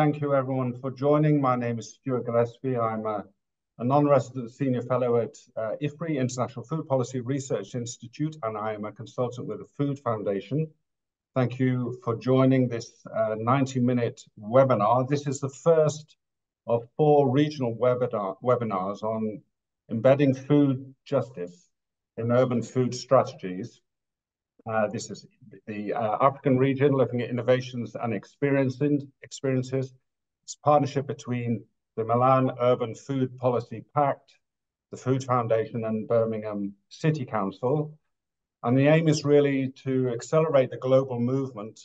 Thank you everyone for joining. My name is Stuart Gillespie. I'm a non-resident senior fellow at IFRI, International Food Policy Research Institute, and I am a consultant with the Food Foundation. Thank you for joining this 90-minute webinar. This is the first of four regional webinars on embedding food justice in urban food strategies. This is the African region, looking at innovations and experiences. It's a partnership between the Milan Urban Food Policy Pact, the Food Foundation, and Birmingham City Council. And the aim is really to accelerate the global movement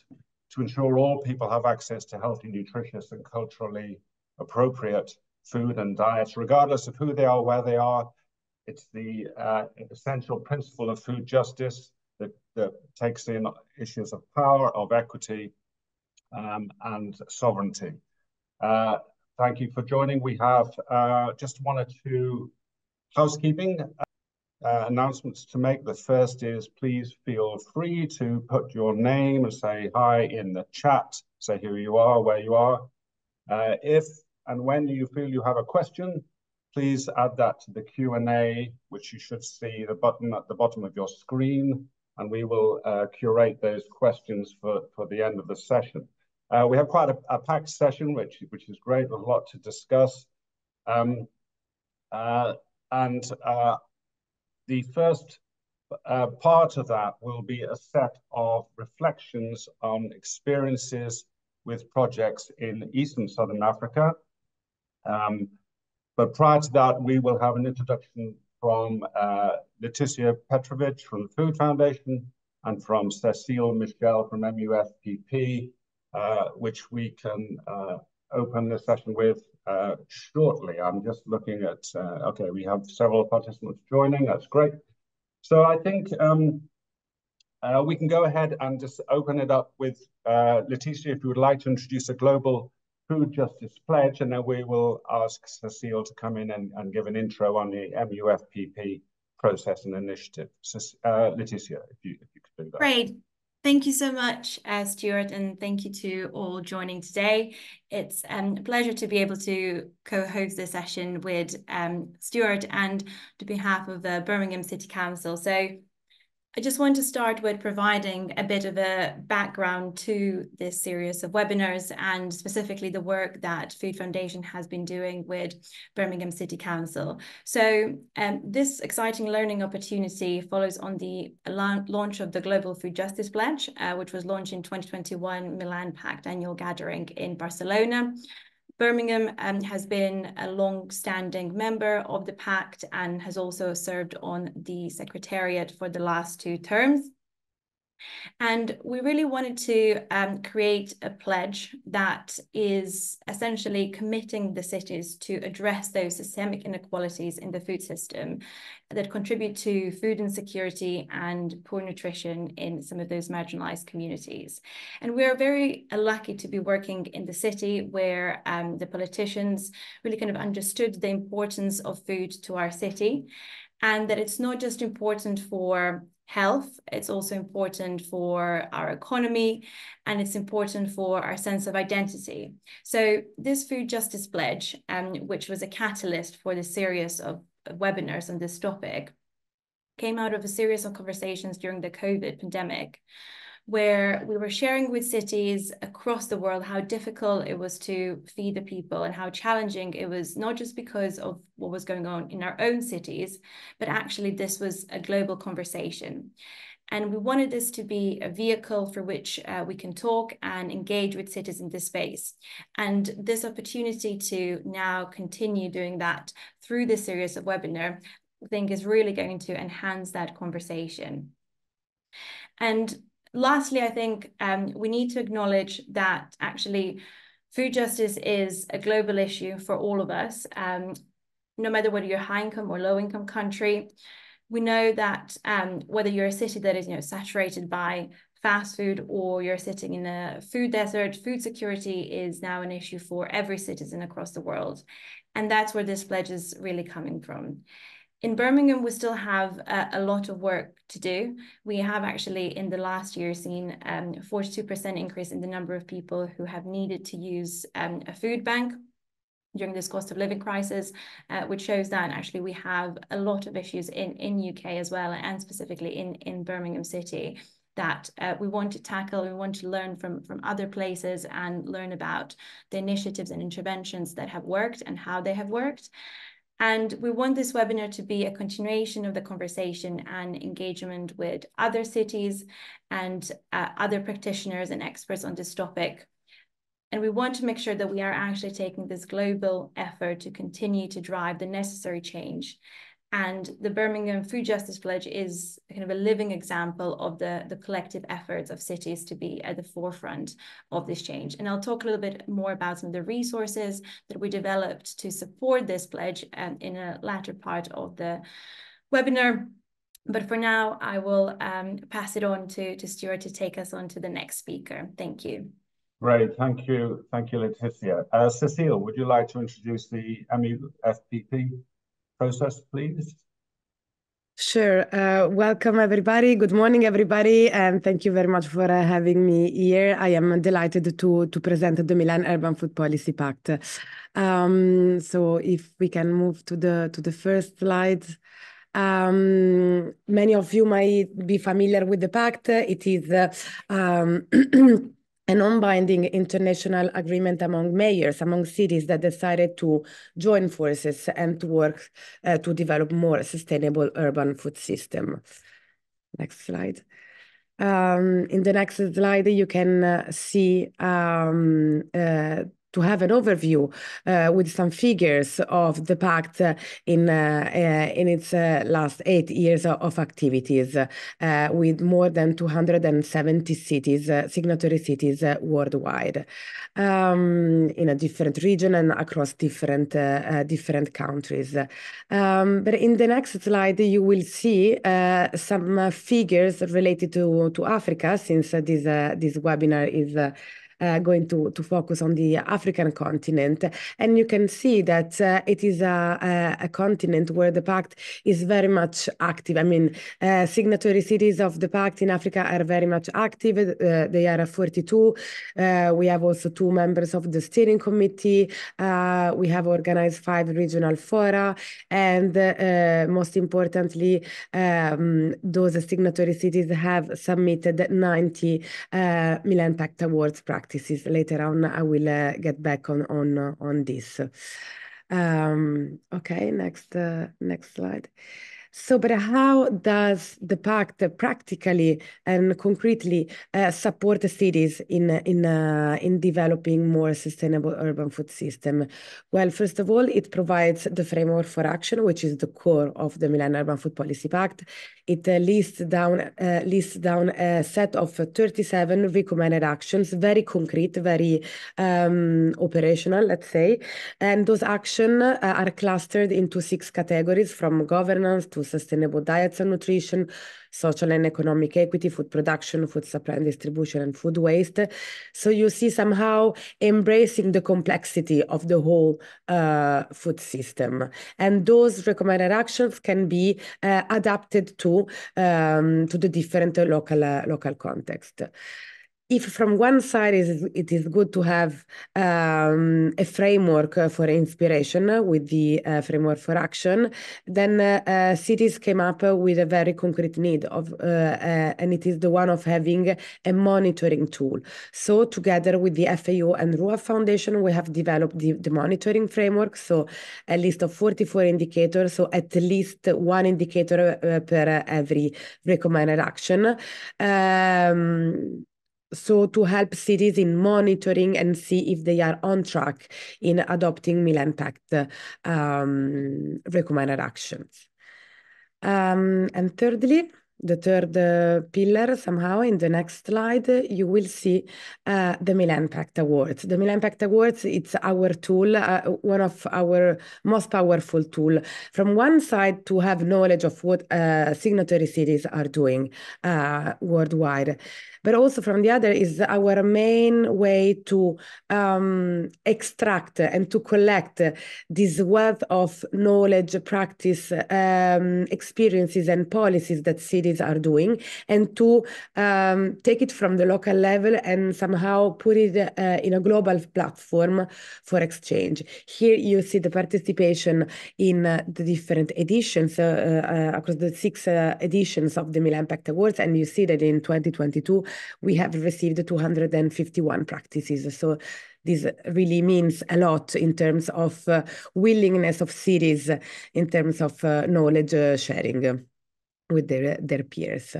to ensure all people have access to healthy, nutritious, and culturally appropriate food and diets, regardless of who they are, where they are. It's the essential principle of food justice that takes in issues of power, of equity, and sovereignty. Thank you for joining. We have just one or two housekeeping announcements to make. The first is, please feel free to put your name and say hi in the chat, say who you are, where you are. If and when you feel you have a question, please add that to the Q&A, which you should see the button at the bottom of your screen, and we will curate those questions for the end of the session. We have quite a packed session, which is great, with a lot to discuss. The first part of that will be a set of reflections on experiences with projects in Eastern Southern Africa. But prior to that, we will have an introduction from Leticia Petrovich from the Food Foundation and from Cecile Michel from MUFPP, which we can open the session with shortly. I'm just looking at, okay, we have several participants joining, that's great. So I think we can go ahead and just open it up with Leticia, if you would like to introduce a Global Food Justice Pledge, and then we will ask Cecile to come in and give an intro on the MUFPP process and initiative. So, Leticia, if you could do that. Great. Thank you so much, Stuart, and thank you to all joining today. It's a pleasure to be able to co-host this session with Stuart and on behalf of the Birmingham City Council. So I just want to start with providing a bit of a background to this series of webinars and specifically the work that Food Foundation has been doing with Birmingham City Council. So this exciting learning opportunity follows on the launch of the Global Food Justice Pledge, which was launched in 2021 Milan Pact Annual Gathering in Barcelona. Birmingham has been a long-standing member of the Pact and has also served on the Secretariat for the last two terms. And we really wanted to create a pledge that is essentially committing the cities to address those systemic inequalities in the food system that contribute to food insecurity and poor nutrition in some of those marginalized communities. And we're very lucky to be working in the city where the politicians really kind of understood the importance of food to our city, and that it's not just important for health, it's also important for our economy, and it's important for our sense of identity. So this Food Justice Pledge, which was a catalyst for the series of webinars on this topic, came out of a series of conversations during the COVID pandemic, where we were sharing with cities across the world how difficult it was to feed the people and how challenging it was, not just because of what was going on in our own cities, but actually this was a global conversation. And we wanted this to be a vehicle for which we can talk and engage with cities in this space. And this opportunity to now continue doing that through this series of webinars, I think is really going to enhance that conversation. And lastly, I think we need to acknowledge that actually food justice is a global issue for all of us, no matter whether you're high-income or low-income country. We know that whether you're a city that is, you know, saturated by fast food or you're sitting in a food desert, food security is now an issue for every citizen across the world. And that's where this pledge is really coming from. In Birmingham, we still have a lot of work to do. We have actually in the last year seen a 42% increase in the number of people who have needed to use a food bank during this cost of living crisis, which shows that actually we have a lot of issues in UK as well, and specifically in Birmingham City, that we want to tackle. We want to learn from other places and learn about the initiatives and interventions that have worked and how they have worked. And we want this webinar to be a continuation of the conversation and engagement with other cities and other practitioners and experts on this topic. And we want to make sure that we are actually taking this global effort to continue to drive the necessary change. And the Birmingham Food Justice Pledge is kind of a living example of the collective efforts of cities to be at the forefront of this change. And I'll talk a little bit more about some of the resources that we developed to support this pledge in a latter part of the webinar. But for now, I will pass it on to Stuart to take us on to the next speaker. Thank you. Great, thank you. Thank you, Leticia. Cecile, would you like to introduce the MEFPP process, please? Sure. Welcome, everybody. Good morning, everybody. And thank you very much for having me here. I am delighted to present the Milan Urban Food Policy Pact. So if we can move to the first slide. Many of you might be familiar with the pact. It is a non-binding international agreement among mayors, among cities that decided to join forces and to work to develop more sustainable urban food system. Next slide. In the next slide, you can see to have an overview with some figures of the pact in its last 8 years of activities, with more than 270 cities, signatory cities worldwide, in a different region and across different countries. But in the next slide, you will see some figures related to Africa, since this webinar is going to focus on the African continent. And you can see that it is a continent where the pact is very much active. I mean, signatory cities of the pact in Africa are very much active. They are 42. We have also 2 members of the steering committee. We have organized 5 regional fora. And most importantly, those signatory cities have submitted 90 Milan Pact Awards practices. Later on, I will get back on this. Okay, next slide. So, but how does the pact practically and concretely support the cities in developing more sustainable urban food system? Well, first of all, it provides the framework for action, which is the core of the Milan Urban Food Policy Pact. It lists down a set of 37 recommended actions, very concrete, very operational, let's say. And those actions are clustered into 6 categories, from governance to sustainable diets and nutrition, social and economic equity, food production, food supply and distribution, and food waste. So you see somehow embracing the complexity of the whole food system. And those recommended actions can be adapted to the different local context. If from one side it is good to have a framework for inspiration with the framework for action, then cities came up with a very concrete need of, and it is the one of having a monitoring tool. So together with the FAO and RUA Foundation, we have developed the monitoring framework. So a list of 44 indicators, so at least one indicator per every recommended action. So to help cities in monitoring and see if they are on track in adopting Milan Pact recommended actions. And thirdly, the third pillar, somehow in the next slide, you will see the Milan Pact Awards. The Milan Pact Awards, it's our tool, one of our most powerful tools. From one side, to have knowledge of what signatory cities are doing worldwide. but also from the other is our main way to extract and to collect this wealth of knowledge, practice, experiences and policies that cities are doing, and to take it from the local level and somehow put it in a global platform for exchange. Here you see the participation in the different editions across the 6 editions of the Milan Pact Awards, and you see that in 2022 we have received 251 practices. So this really means a lot in terms of willingness of cities, in terms of knowledge sharing with their peers.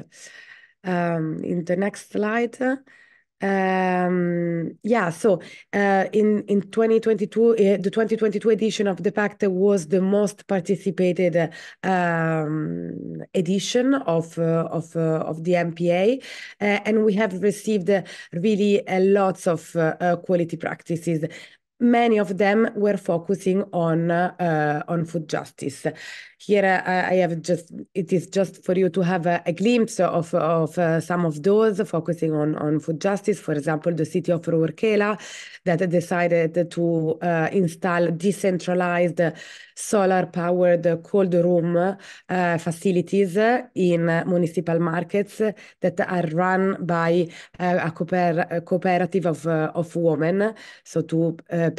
In the next slide. In 2022, the 2022 edition of the Pact was the most participated edition of the MPA, and we have received really lots of quality practices. Many of them were focusing on food justice. Here I have just, it is just for you to have a glimpse of some of those focusing on food justice. For example, the city of Rourkela that decided to install decentralized solar-powered cold room facilities in municipal markets that are run by a cooperative of women, so to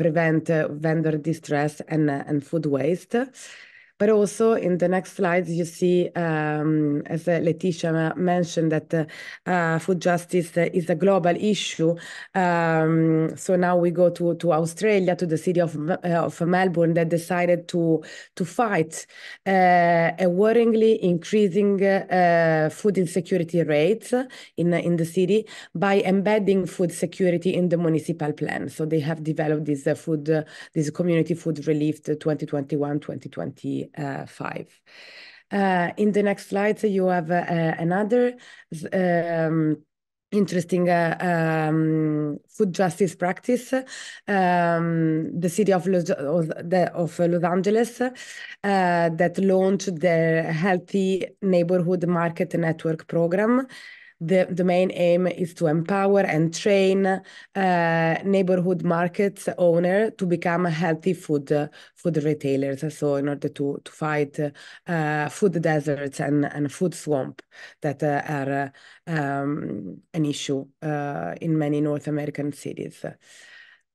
prevent vendor distress and food waste. But also in the next slides, you see, as Leticia mentioned, that food justice is a global issue. So now we go to Australia, to the city of Melbourne, that decided to fight a worryingly increasing food insecurity rates in the city by embedding food security in the municipal plan. So they have developed this this community food relief 2021-2020. In the next slide, so you have another interesting food justice practice. The city of Los Angeles that launched their Healthy Neighborhood Market Network program. The main aim is to empower and train neighborhood markets owners to become healthy food retailers. So in order to fight food deserts and food swamp that are an issue in many North American cities.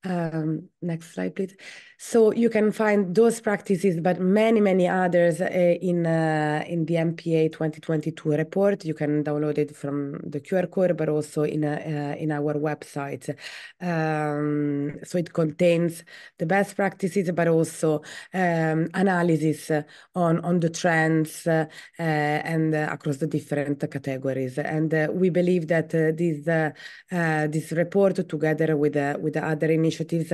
Next slide, please. So you can find those practices, but many, many others in the MPA 2022 report. You can download it from the QR code, but also in our website. So it contains the best practices, but also analysis on the trends and across the different categories. And we believe that this report, together with the other initiatives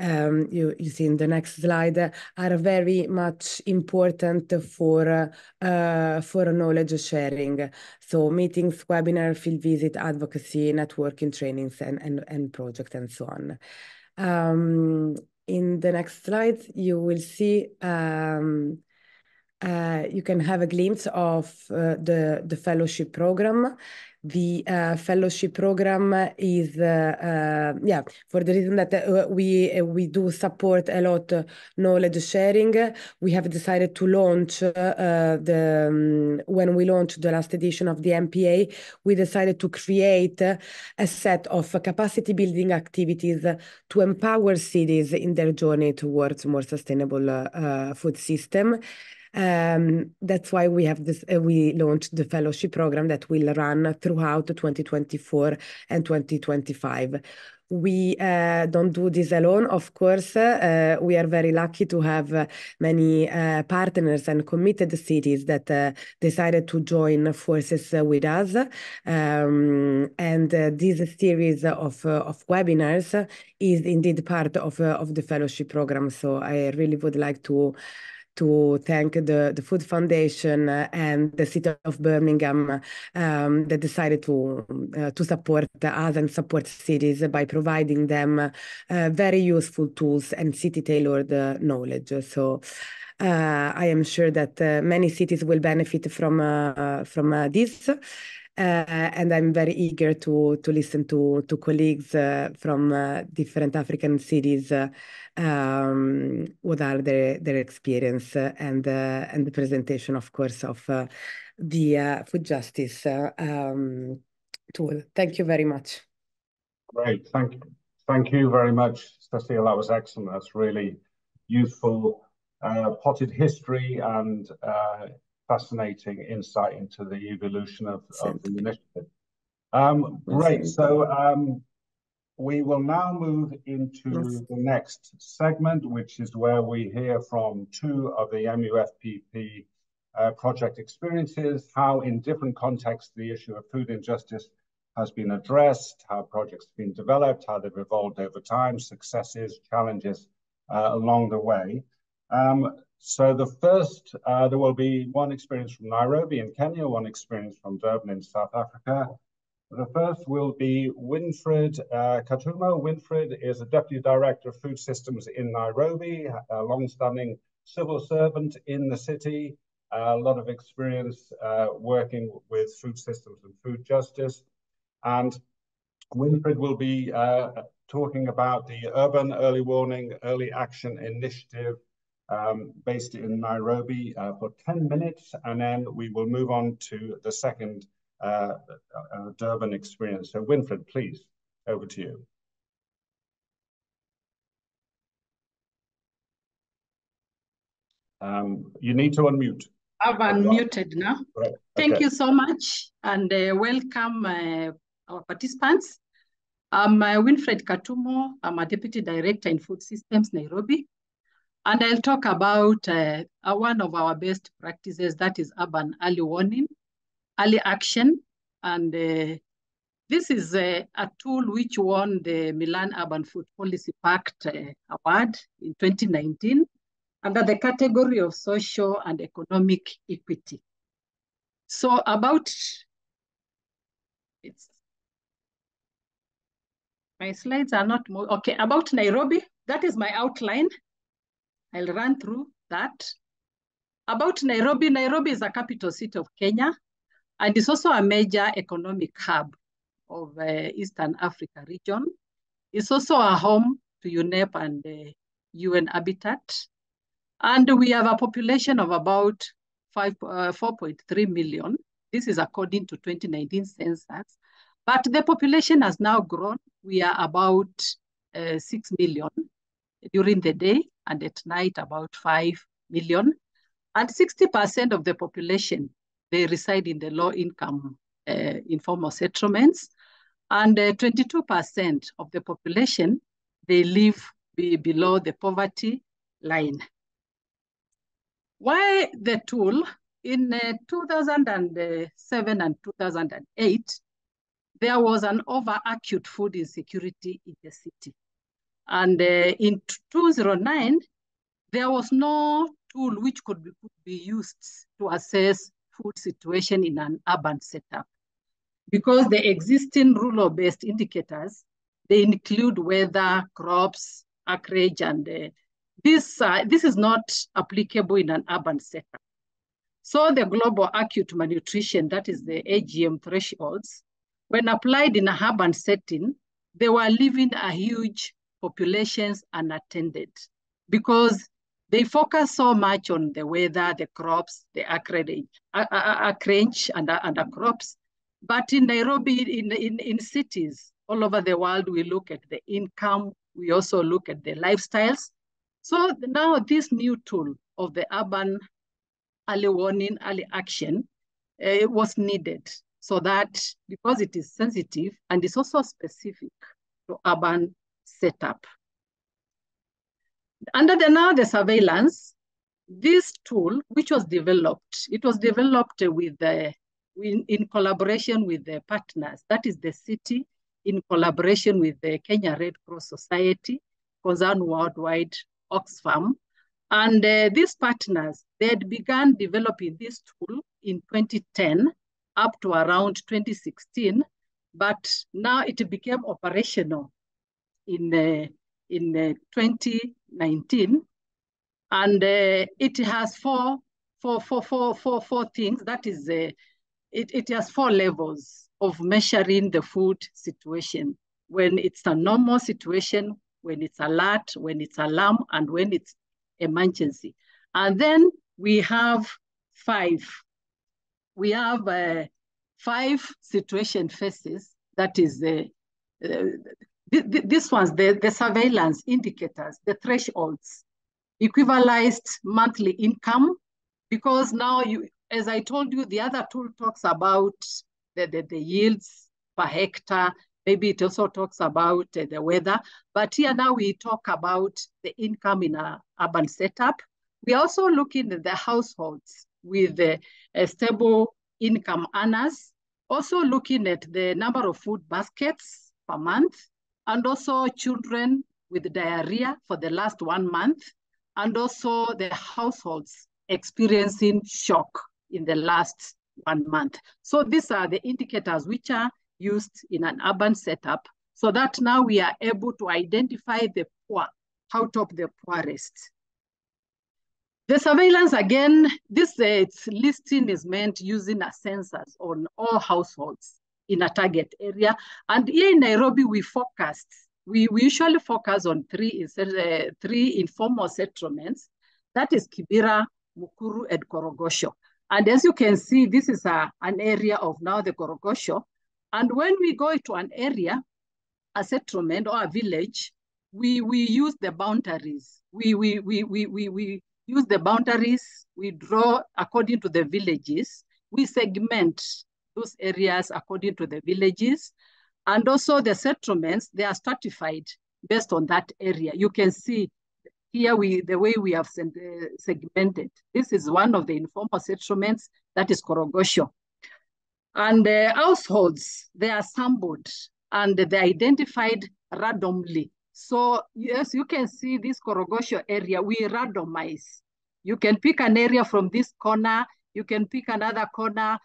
you see in the next slide, are very much important for knowledge sharing. So meetings, webinar, field visit, advocacy, networking, trainings, and projects, and so on. In the next slide, you will see. You can have a glimpse of the fellowship program. The fellowship program is, for the reason that we do support a lot knowledge sharing. We have decided to launch when we launched the last edition of the MPA, we decided to create a set of capacity building activities to empower cities in their journey towards more sustainable food system. That's why we have this. We launched the fellowship program that will run throughout 2024 and 2025. We don't do this alone, of course. We are very lucky to have many partners and committed cities that decided to join forces with us. And this series of webinars is indeed part of the fellowship program. So I really would like to thank the Food Foundation and the city of Birmingham that decided to support us and support cities by providing them very useful tools and city-tailored knowledge. So I am sure that many cities will benefit from this. And I'm very eager to listen to colleagues from different African cities, what are their experience, and the presentation, of course, of the food justice tool. Thank you very much. Great, thank you very much, Cecile. That was excellent. That's really useful, potted history and fascinating insight into the evolution of the initiative. Great, so we will now move into the next segment, which is where we hear from two of the MUFPP project experiences, how in different contexts the issue of food injustice has been addressed, how projects have been developed, how they've evolved over time, successes, challenges along the way. So the first, there will be one experience from Nairobi in Kenya, one experience from Durban in South Africa. The first will be Winfred Katumo. Winfred is a Deputy Director of Food Systems in Nairobi, a long-standing civil servant in the city, a lot of experience working with food systems and food justice. And Winfred will be talking about the Urban Early Warning, Early Action Initiative, based in Nairobi, for 10 minutes, and then we will move on to the second Durban experience. So Winfred, please, over to you. You need to unmute. I've unmuted now. Right. Thank you so much, and welcome our participants. I'm Winfred Katumo. I'm a Deputy Director in Food Systems, Nairobi. And I'll talk about one of our best practices, that is urban early warning, early action. And this is a tool which won the Milan Urban Food Policy Pact Award in 2019 under the category of social and economic equity. So about, my slides are not more, okay, about Nairobi, that is my outline. I'll run through that. About Nairobi, Nairobi is a capital city of Kenya, and it's also a major economic hub of Eastern Africa region. It's also a home to UNEP and UN Habitat. And we have a population of about 4.3 million. This is according to 2019 census, but the population has now grown. We are about 6 million during the day, and at night about 5 million. And 60% of the population, they reside in the low income informal settlements. And 22% of the population, they live below the poverty line. Why the tool? In 2007 and 2008, there was an over-acute food insecurity in the city. And in 2009, there was no tool which could be used to assess food situation in an urban setup, because the existing rural-based indicators, they include weather, crops, acreage, and this is not applicable in an urban setup. So the global acute malnutrition, that is the AGM thresholds, when applied in an urban setting, they were leaving a huge populations unattended because they focus so much on the weather, the crops, the acreage and the crops. But in Nairobi, in cities all over the world, we look at the income. We also look at the lifestyles. So now this new tool of the urban early warning, early action, it was needed so that, because it is sensitive and it's also specific to urban setup. Under the surveillance, this tool, which was developed, it was developed with in collaboration with the partners, that is the city, in collaboration with the Kenya Red Cross Society, Concern Worldwide, Oxfam. And these partners, they had begun developing this tool in 2010 up to around 2016, but now it became operational in 2019, and it has four things. That is it has four levels of measuring the food situation: when it's a normal situation, when it's alert, when it's alarm, and when it's emergency. And then we have five. We have five situation phases. That is this one's the surveillance indicators, the thresholds, equivalized monthly income, because now, you, as I told you, the other tool talks about the yields per hectare. Maybe it also talks about the weather, but here now we talk about the income in an urban setup. We are also looking at the households with a stable income earners, also looking at the number of food baskets per month, and also children with diarrhea for the last 1 month, and also the households experiencing shock in the last 1 month. So these are the indicators which are used in an urban setup, so that now we are able to identify the poor out of the poorest. The surveillance, again, this its listing is meant using a census on all households in a target area. And here in Nairobi, we focused. We usually focus on three informal settlements. That is Kibera, Mukuru, and Korogocho. And as you can see, this is an area of now the Korogocho. And when we go to an area, a settlement or a village, we use the boundaries. We use the boundaries. We draw according to the villages. We segment those areas according to the villages. And also the settlements, they are stratified based on that area. You can see here the way we have segmented. This is one of the informal settlements, that is Korogocho. And the households, they are sampled and they're identified randomly. So yes, you can see this Korogocho area, we randomize. You can pick an area from this corner, you can pick another corner,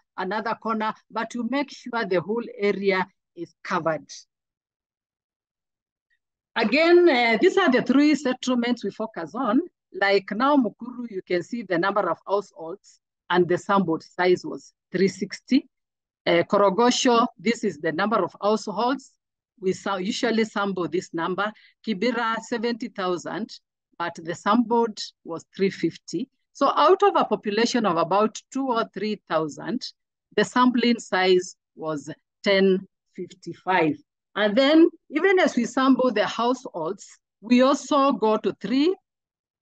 but you make sure the whole area is covered. Again, these are the three settlements we focus on. Like now Mukuru, you can see the number of households and the sampled size was 360. Korogocho, this is the number of households. We usually sample this number. Kibera, 70,000, but the sampled was 350. So out of a population of about 2,000 or 3,000, the sampling size was 1055. And then even as we sample the households, we also go to three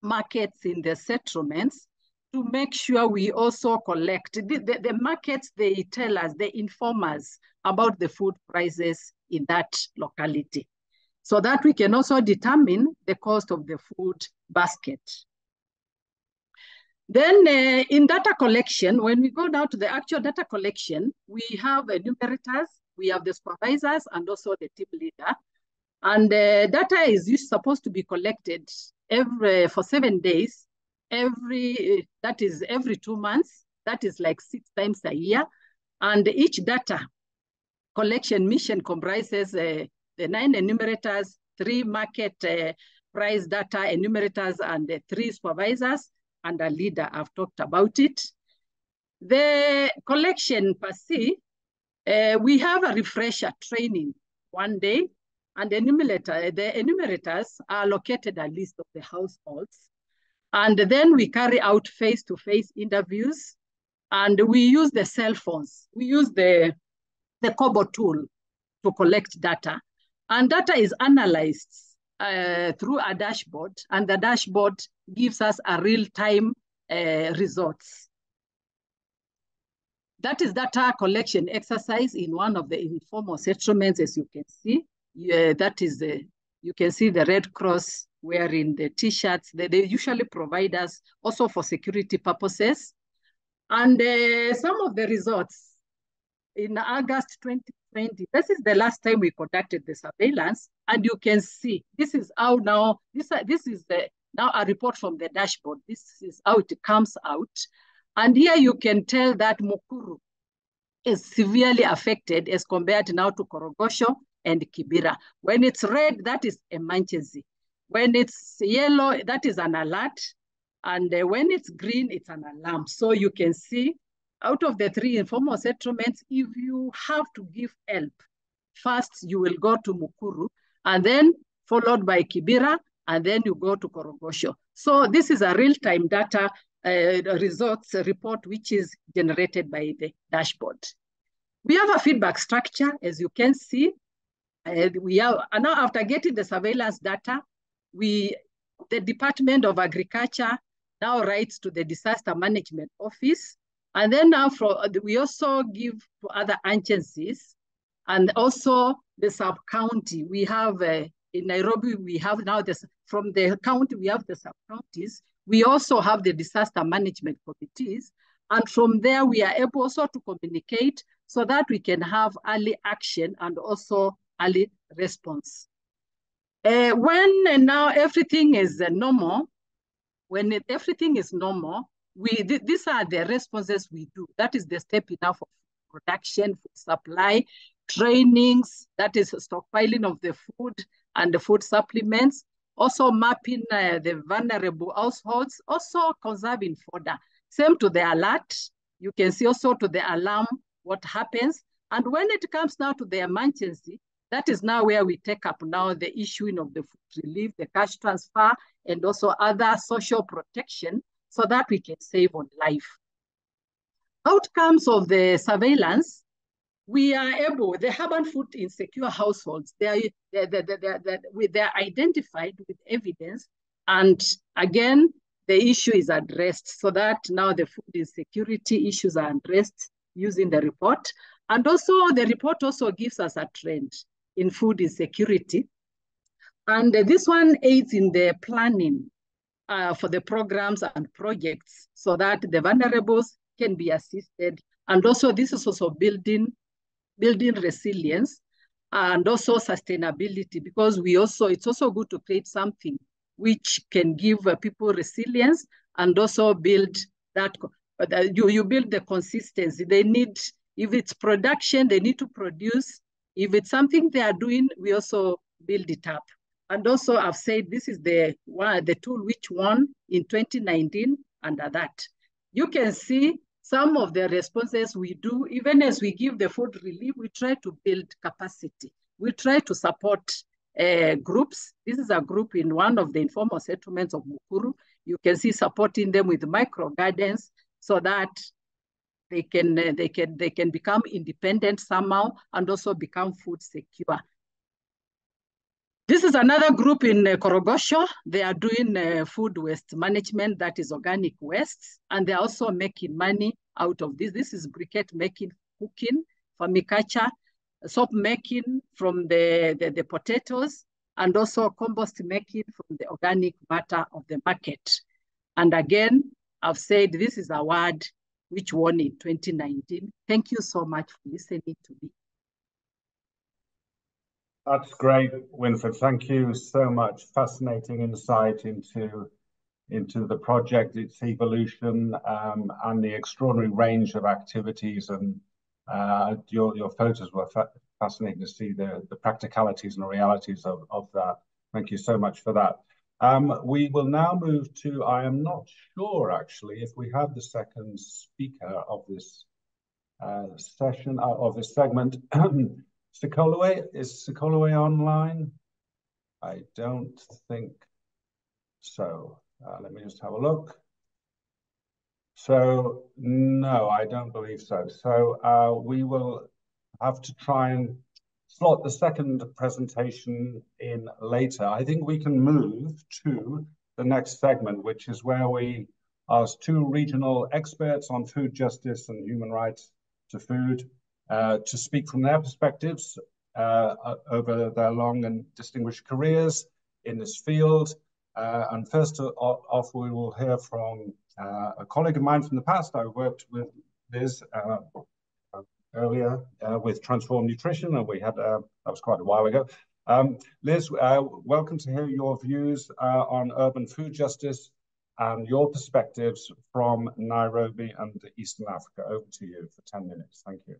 markets in the settlements to make sure we also collect. The markets, they tell us, they inform us about the food prices in that locality, so that we can also determine the cost of the food basket. Then in data collection, when we go down to the actual data collection, we have enumerators, we have the supervisors, and also the team leader. And data is supposed to be collected for 7 days, that is every 2 months, that is like 6 times a year. And each data collection mission comprises the 9 enumerators, 3 market price data enumerators, and 3 supervisors and a leader. I've talked about it. The collection per se, we have a refresher training 1 day, and the enumerators are allocated a list of the households. And then we carry out face-to-face interviews, and we use the cell phones. We use the Kobo tool to collect data. And data is analyzed through a dashboard, and the dashboard gives us a real-time results. That is data collection exercise in one of the informal settlements, as you can see. That is you can see the Red Cross wearing the T-shirts. They usually provide us also for security purposes. And some of the results in August 2020, this is the last time we conducted the surveillance. And you can see, this is how now, this is now a report from the dashboard. This is how it comes out. And here you can tell that Mukuru is severely affected as compared now to Korogocho and Kibera. When it's red, that is emergency. When it's yellow, that is an alert. And when it's green, it's an alarm. So you can see out of the three informal settlements, if you have to give help, first you will go to Mukuru, and then followed by Kibera, and then you go to Korogocho. So this is a real-time data results report, which is generated by the dashboard. We have a feedback structure, as you can see. We have, and now after getting the surveillance data, the Department of Agriculture now writes to the Disaster Management Office. And then now we also give to other agencies and also the sub-county. We have in Nairobi, we have now this, from the county, we have the sub-counties. We also have the disaster management committees. And from there, we are able also to communicate so that we can have early action and also early response. When and now everything is normal, when everything is normal, these are the responses we do. That is the step enough of production, food supply, trainings, that is stockpiling of the food and the food supplements, also mapping the vulnerable households, also conserving fodder. Same to the alert. You can see also to the alarm what happens. And when it comes now to the emergency, that is now where we take up now the issuing of the food relief, the cash transfer, and also other social protection so that we can save on life. Outcomes of the surveillance, we are able, the urban food insecure households, they are identified with evidence. And again, the issue is addressed so that now the food insecurity issues are addressed using the report. And also the report also gives us a trend in food insecurity. And this one aids in the planning for the programs and projects so that the vulnerables can be assisted. And also this is also building resilience and also sustainability, because we also, it's also good to create something which can give people resilience and also build that, you build the consistency. They need, if it's production, they need to produce. If it's something they are doing, we also build it up. And also I've said, this is the tool which won in 2019 under that. You can see some of the responses we do, even as we give the food relief, we try to build capacity. We try to support groups. This is a group in one of the informal settlements of Mukuru. You can see supporting them with micro gardens so that they can become independent somehow and also become food secure. This is another group in Korogocho. They are doing food waste management, that is organic waste, and they're also making money out of this. This is briquette making, cooking, vermiculture, soap making from the potatoes, and also compost making from the organic matter of the market. And again, I've said this is a word which won in 2019. Thank you so much for listening to me. That's great, Winfred. Thank you so much. Fascinating insight into the project, its evolution, and the extraordinary range of activities. And your photos were fascinating to see the practicalities and the realities of that. Thank you so much for that. We will now move to, I am not sure actually if we have the second speaker of this session, of this segment. Sikolowe, is Sikolowe online? I don't think so. Let me just have a look. So, no, I don't believe so. So we will have to try and slot the second presentation in later. I think we can move to the next segment, which is where we ask two regional experts on food justice and human rights to food to speak from their perspectives over their long and distinguished careers in this field. And first off, we will hear from a colleague of mine from the past. I worked with Liz earlier with Transform Nutrition, and we had, that was quite a while ago. Liz, welcome to hear your views on urban food justice and your perspectives from Nairobi and Eastern Africa. Over to you for 10 minutes. Thank you.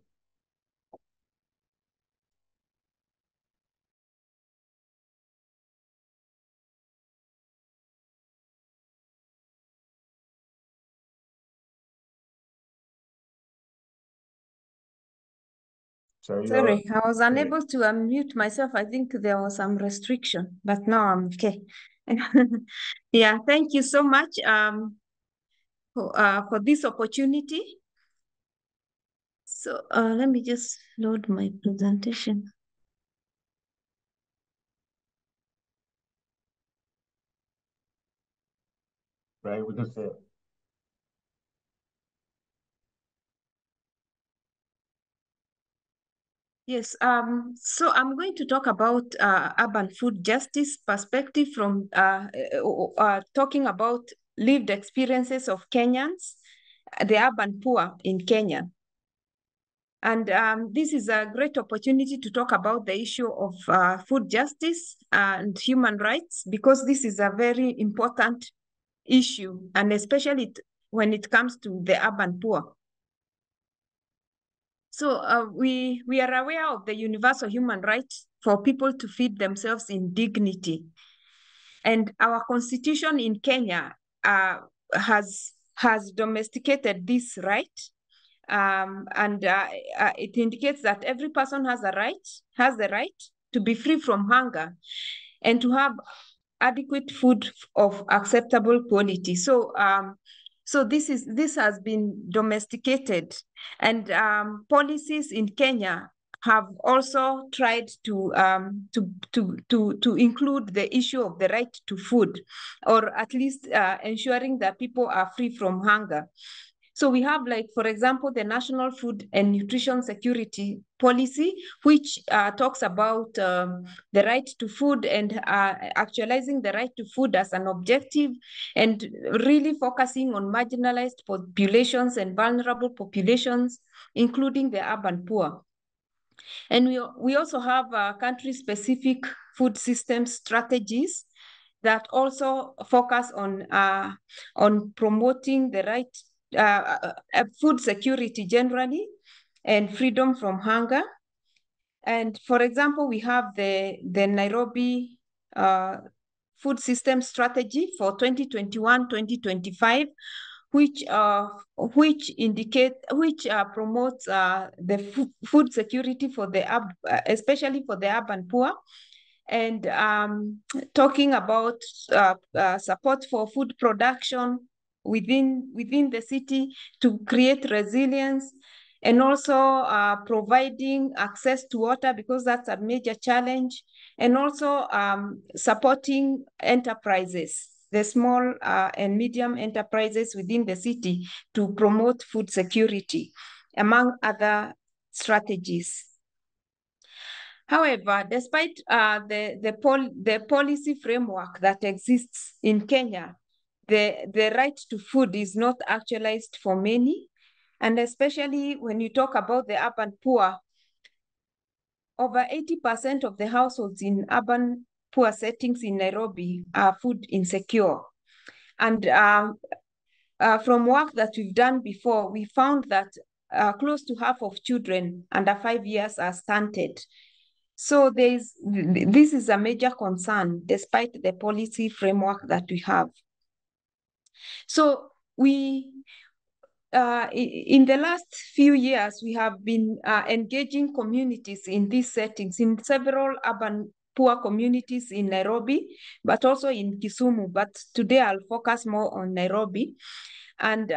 So sorry, I was unable to unmute myself. I think there was some restriction, but now I'm okay. Yeah, thank you so much for this opportunity. So let me just load my presentation. Right, we just say. Yes, so I'm going to talk about urban food justice perspective from talking about lived experiences of Kenyans, the urban poor in Kenya. And this is a great opportunity to talk about the issue of food justice and human rights, because this is a very important issue, and especially when it comes to the urban poor. So we are aware of the universal human right for people to feed themselves in dignity. And our constitution in Kenya has domesticated this right. It indicates that every person has the right to be free from hunger and to have adequate food of acceptable quality. So this has been domesticated, and policies in Kenya have also tried to include the issue of the right to food, or at least ensuring that people are free from hunger. So we have, like, for example, the National Food and Nutrition Security Policy, which talks about the right to food and actualizing the right to food as an objective, and really focusing on marginalized populations and vulnerable populations, including the urban poor. And we also have country-specific food system strategies that also focus on promoting the right food security generally, and freedom from hunger. And for example, we have the Nairobi food system strategy for 2021-2025, which promotes the food security for the especially for the urban poor, and talking about support for food production within the city to create resilience, and also providing access to water, because that's a major challenge, and also supporting enterprises, the small and medium enterprises within the city, to promote food security, among other strategies. However, despite the policy framework that exists in Kenya, the right to food is not actualized for many, and especially when you talk about the urban poor, over 80% of the households in urban poor settings in Nairobi are food insecure. And from work that we've done before, we found that close to half of children under 5 years are stunted. So this is a major concern, despite the policy framework that we have. So in the last few years, we have been engaging communities in these settings, in several urban poor communities in Nairobi, but also in Kisumu. But today I'll focus more on Nairobi. And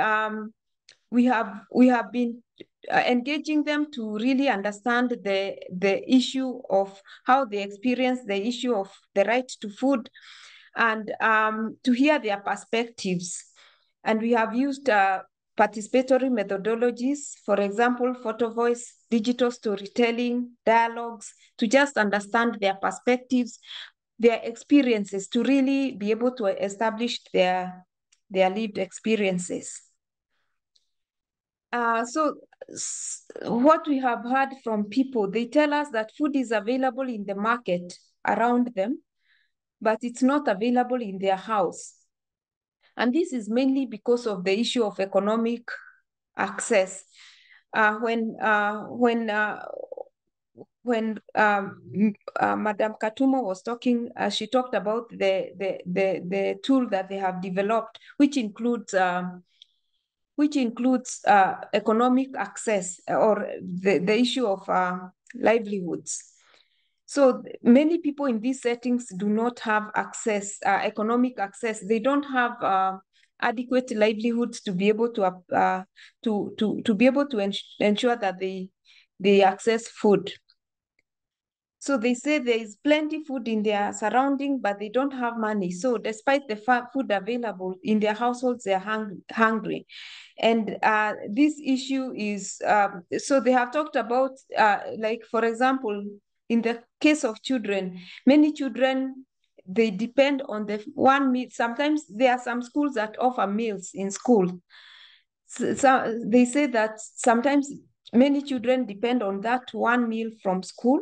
we have been engaging them to really understand the issue of how they experience the issue of the right to food, and to hear their perspectives. And we have used participatory methodologies, for example, photo voice, digital storytelling, dialogues, to just understand their perspectives, their experiences, to really be able to establish their lived experiences. So what we have heard from people, they tell us that food is available in the market around them, but it's not available in their house. And this is mainly because of the issue of economic access. When Madam Katumo was talking, she talked about the tool that they have developed, which includes economic access, or the issue of livelihoods. So many people in these settings do not have access, economic access. They don't have adequate livelihoods to be able to be able to ensure that they access food. So they say there is plenty of food in their surrounding, but they don't have money. So despite the food available in their households, they are hungry. And this issue is, so they have talked about, like, for example, in the case of children, many children, they depend on the one meal. Sometimes there are some schools that offer meals in school. So they say that sometimes many children depend on that one meal from school,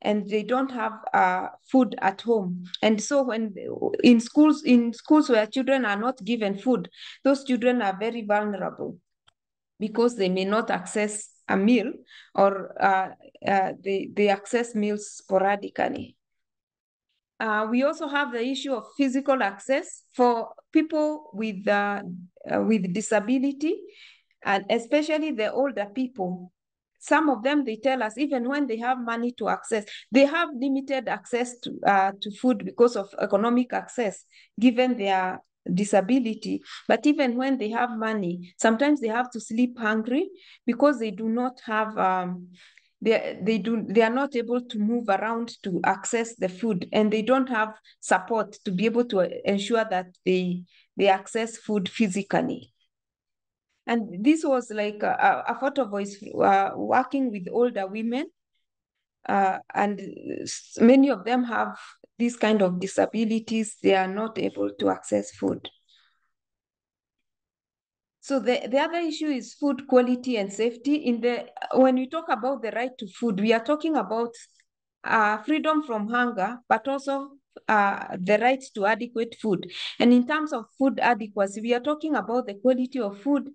and they don't have food at home. And so when in schools where children are not given food, those children are very vulnerable because they may not access a meal, or they access meals sporadically. We also have the issue of physical access for people with disability, and especially the older people. Some of them, they tell us, even when they have money to access, they have limited access to food because of economic access, given their disability. But even when they have money, sometimes they have to sleep hungry because they do not have, they are not able to move around to access the food, and they don't have support to be able to ensure that they access food physically. And this was like a photo voice working with older women. And many of them have these kind of disabilities. They are not able to access food. So the other issue is food quality and safety. When we talk about the right to food, we are talking about freedom from hunger, but also the right to adequate food. And in terms of food adequacy, we are talking about the quality of food,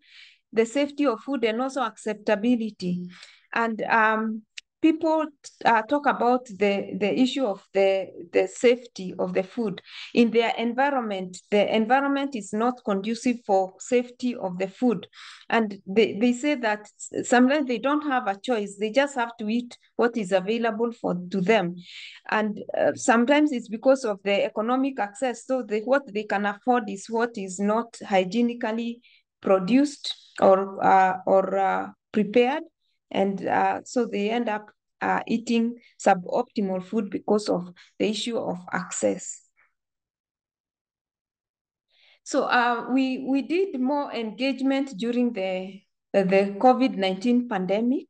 the safety of food, and also acceptability. And people talk about the issue of the safety of the food in their environment. The environment is not conducive for safety of the food. And they say that sometimes they don't have a choice. They just have to eat what is available to them. And sometimes it's because of the economic access. So what they can afford is what is not hygienically produced or prepared. And so they end up eating suboptimal food because of the issue of access. So we did more engagement during the COVID-19 pandemic.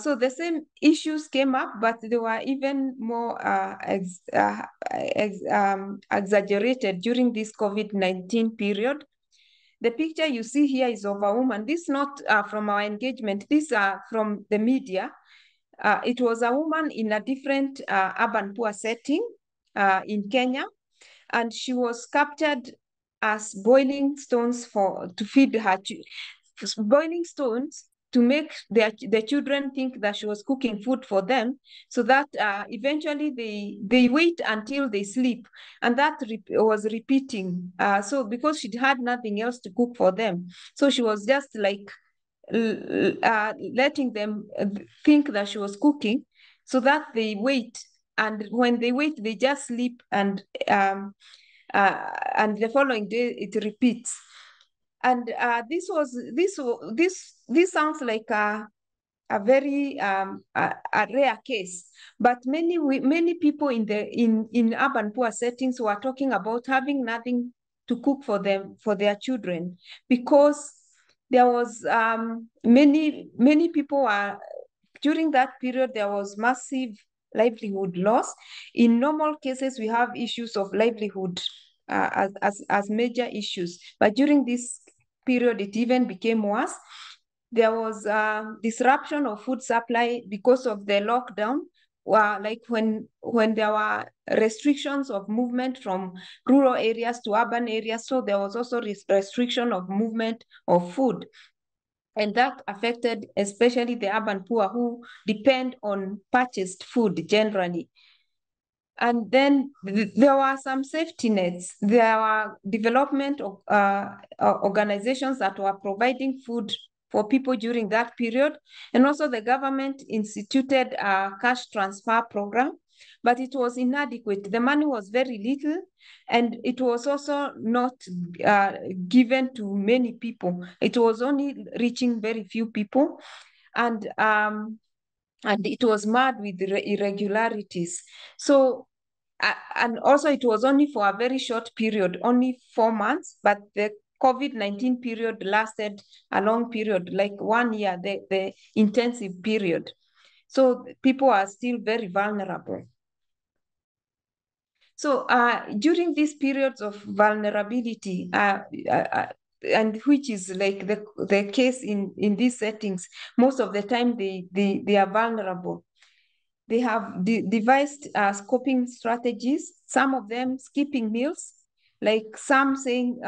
So the same issues came up, but they were even more exaggerated during this COVID-19 period. The picture you see here is of a woman. This is not from our engagement. These are from the media. It was a woman in a different urban poor setting in Kenya, and she was captured as boiling stones to feed her boiling stones to make the children think that she was cooking food for them, so that eventually they wait until they sleep. And that was repeating. So because she had nothing else to cook for them, so she was just like letting them think that she was cooking, so that they wait. And when they wait, they just sleep, and the following day it repeats. And this sounds like a very a rare case, but many people in urban poor settings who are talking about having nothing to cook for them, for their children, because there was many people are during that period there was massive livelihood loss. In normal cases, we have issues of livelihood as major issues, but during this period, it even became worse. There was disruption of food supply because of the lockdown, like when there were restrictions of movement from rural areas to urban areas, so there was also restriction of movement of food. And that affected especially the urban poor who depend on purchased food generally. And then there were some safety nets. There were development of organizations that were providing food for people during that period. And also the government instituted a cash transfer program, but it was inadequate. The money was very little, and it was also not given to many people. It was only reaching very few people. And it was marred with irregularities. So, and also it was only for a very short period, only 4 months, but the COVID-19 period lasted a long period, like 1 year, the intensive period. So people are still very vulnerable. So during these periods of vulnerability, and which is like the case in these settings, most of the time they are vulnerable. They have devised coping strategies, some of them skipping meals, like some saying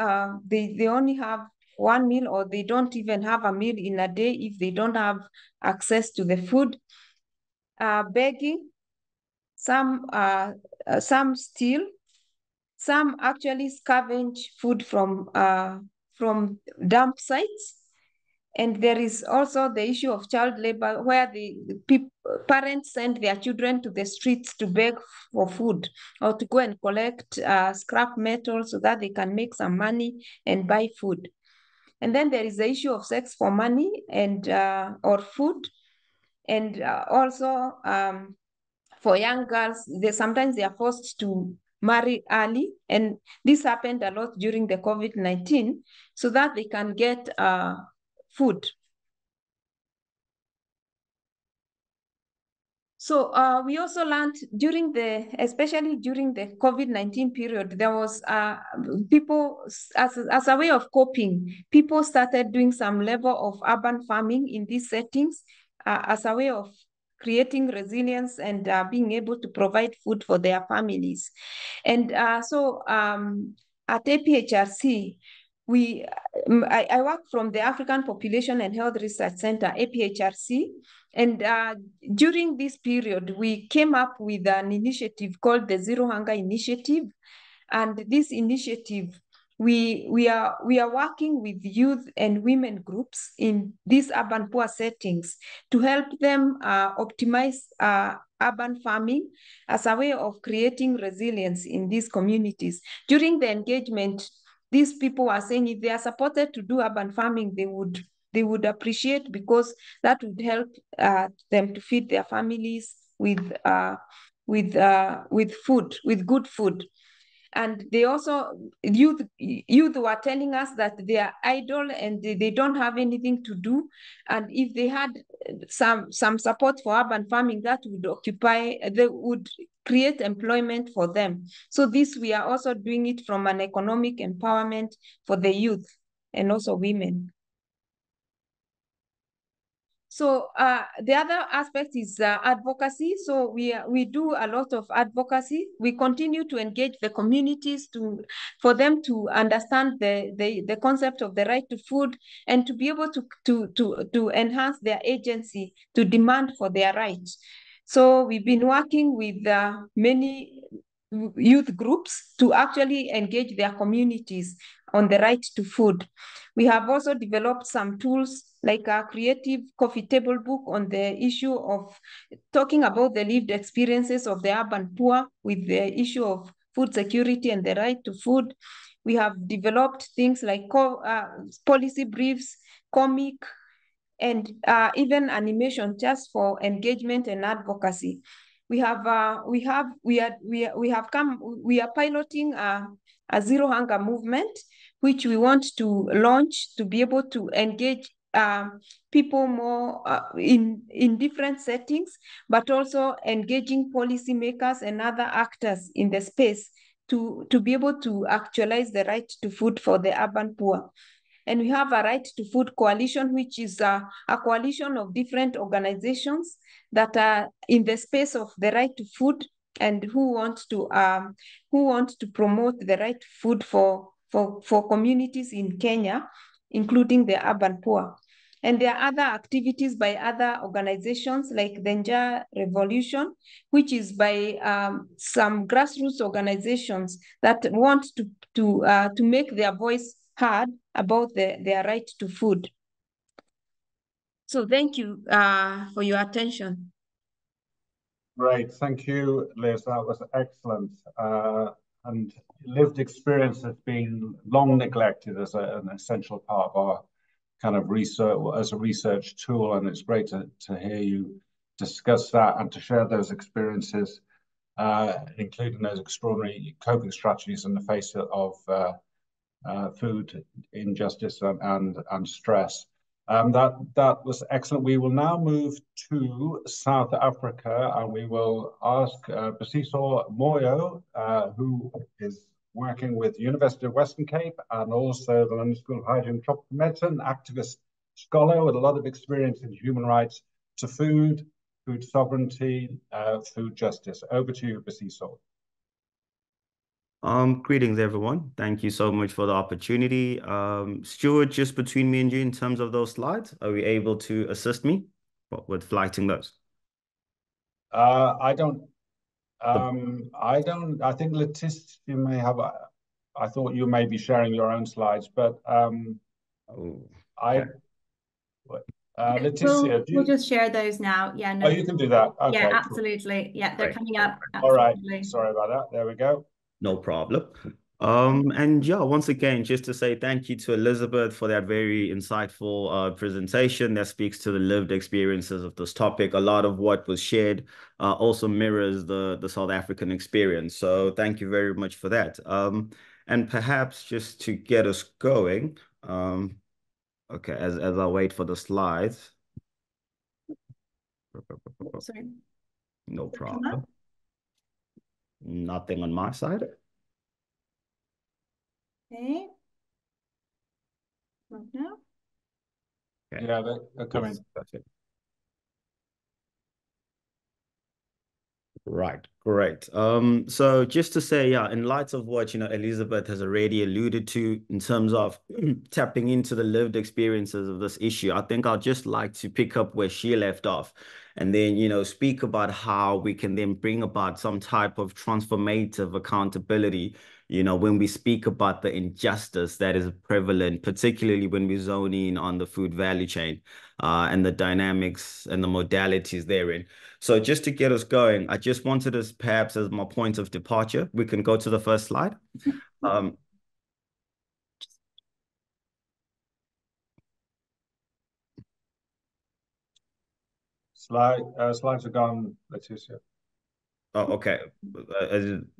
they only have one meal, or they don't even have a meal in a day if they don't have access to the food. Begging, some steal, some actually scavenge food from dump sites. And there is also the issue of child labor, where the parents send their children to the streets to beg for food, or to go and collect scrap metal so that they can make some money and buy food. And then there is the issue of sex for money and or food. And also for young girls, sometimes they are forced to marry early. And this happened a lot during the COVID-19, so that they can get food. So we also learned during especially during the COVID-19 period, there was people, as a way of coping, people started doing some level of urban farming in these settings as a way of creating resilience and being able to provide food for their families. And so at APHRC, I work from the African Population and Health Research Center, APHRC, and during this period, we came up with an initiative called the Zero Hunger Initiative. And this initiative, we are working with youth and women groups in these urban poor settings to help them optimize urban farming as a way of creating resilience in these communities. During the engagement, these people are saying if they are supported to do urban farming, they would appreciate, because that would help them to feed their families with food, with good food. And they also, youth were telling us that they are idle and they don't have anything to do. And if they had some support for urban farming, that would create employment for them. So this, we are also doing it from an economic empowerment for the youth and also women. So the other aspect is advocacy. So we do a lot of advocacy. We continue to engage the communities for them to understand the concept of the right to food, and to be able to enhance their agency to demand for their rights. So we've been working with many youth groups to actually engage their communities on the right to food. We have also developed some tools, like a creative coffee table book on the issue of talking about the lived experiences of the urban poor with the issue of food security and the right to food. We have developed things like policy briefs, comic, and even animation, just for engagement and advocacy. We are piloting a zero hunger movement, which we want to launch to be able to engage people more in different settings, but also engaging policymakers and other actors in the space to be able to actualize the right to food for the urban poor. And we have a Right to Food Coalition, which is a coalition of different organizations that are in the space of the right to food, and who want to promote the right to food for communities in Kenya, including the urban poor. And there are other activities by other organizations, like the Njaa Revolution, which is by some grassroots organizations that want to make their voice heard about their right to food. So thank you for your attention. Great, thank you, Liz. That was excellent. And lived experience has been long neglected as an essential part of our kind of research, as a research tool, and it's great to hear you discuss that and to share those experiences, including those extraordinary coping strategies in the face of food injustice and stress. That was excellent. We will now move to South Africa, and we will ask Basizo Moyo, who is working with University of Western Cape and also the London School of Hygiene and Tropical Medicine, activist scholar with a lot of experience in human rights to food, food sovereignty, food justice. Over to you, Basizo. Greetings, everyone. Thank you so much for the opportunity. Stuart, just between me and you, in terms of those slides, are we able to assist me with flighting those? I think Leticia, you may have, I thought you may be sharing your own slides, but Leticia, we'll just share those now. Yeah, no. Oh, you can do that. Okay, yeah, absolutely. Cool. Yeah, they're coming up. Absolutely. All right. Sorry about that. There we go. No problem. And yeah, once again, just to say thank you to Elizabeth for that very insightful presentation that speaks to the lived experiences of this topic. A lot of what was shared also mirrors the South African experience. So thank you very much for that. And perhaps just to get us going, okay, as I wait for the slides. Sorry. No problem. Nothing on my side. Okay. Right now. Okay. Yeah, they're coming. That's it. Right, great. So just to say, yeah, in light of what, you know, Elizabeth has already alluded to in terms of tapping into the lived experiences of this issue, I think I'll just like to pick up where she left off and then, you know, speak about how we can then bring about some type of transformative accountability, you know, when we speak about the injustice that is prevalent, particularly when we zone in on the food value chain and the dynamics and the modalities therein. So just to get us going, I just wanted us perhaps as my point of departure, we can go to the first slide. Slides are gone, Leticia. Oh, okay. Can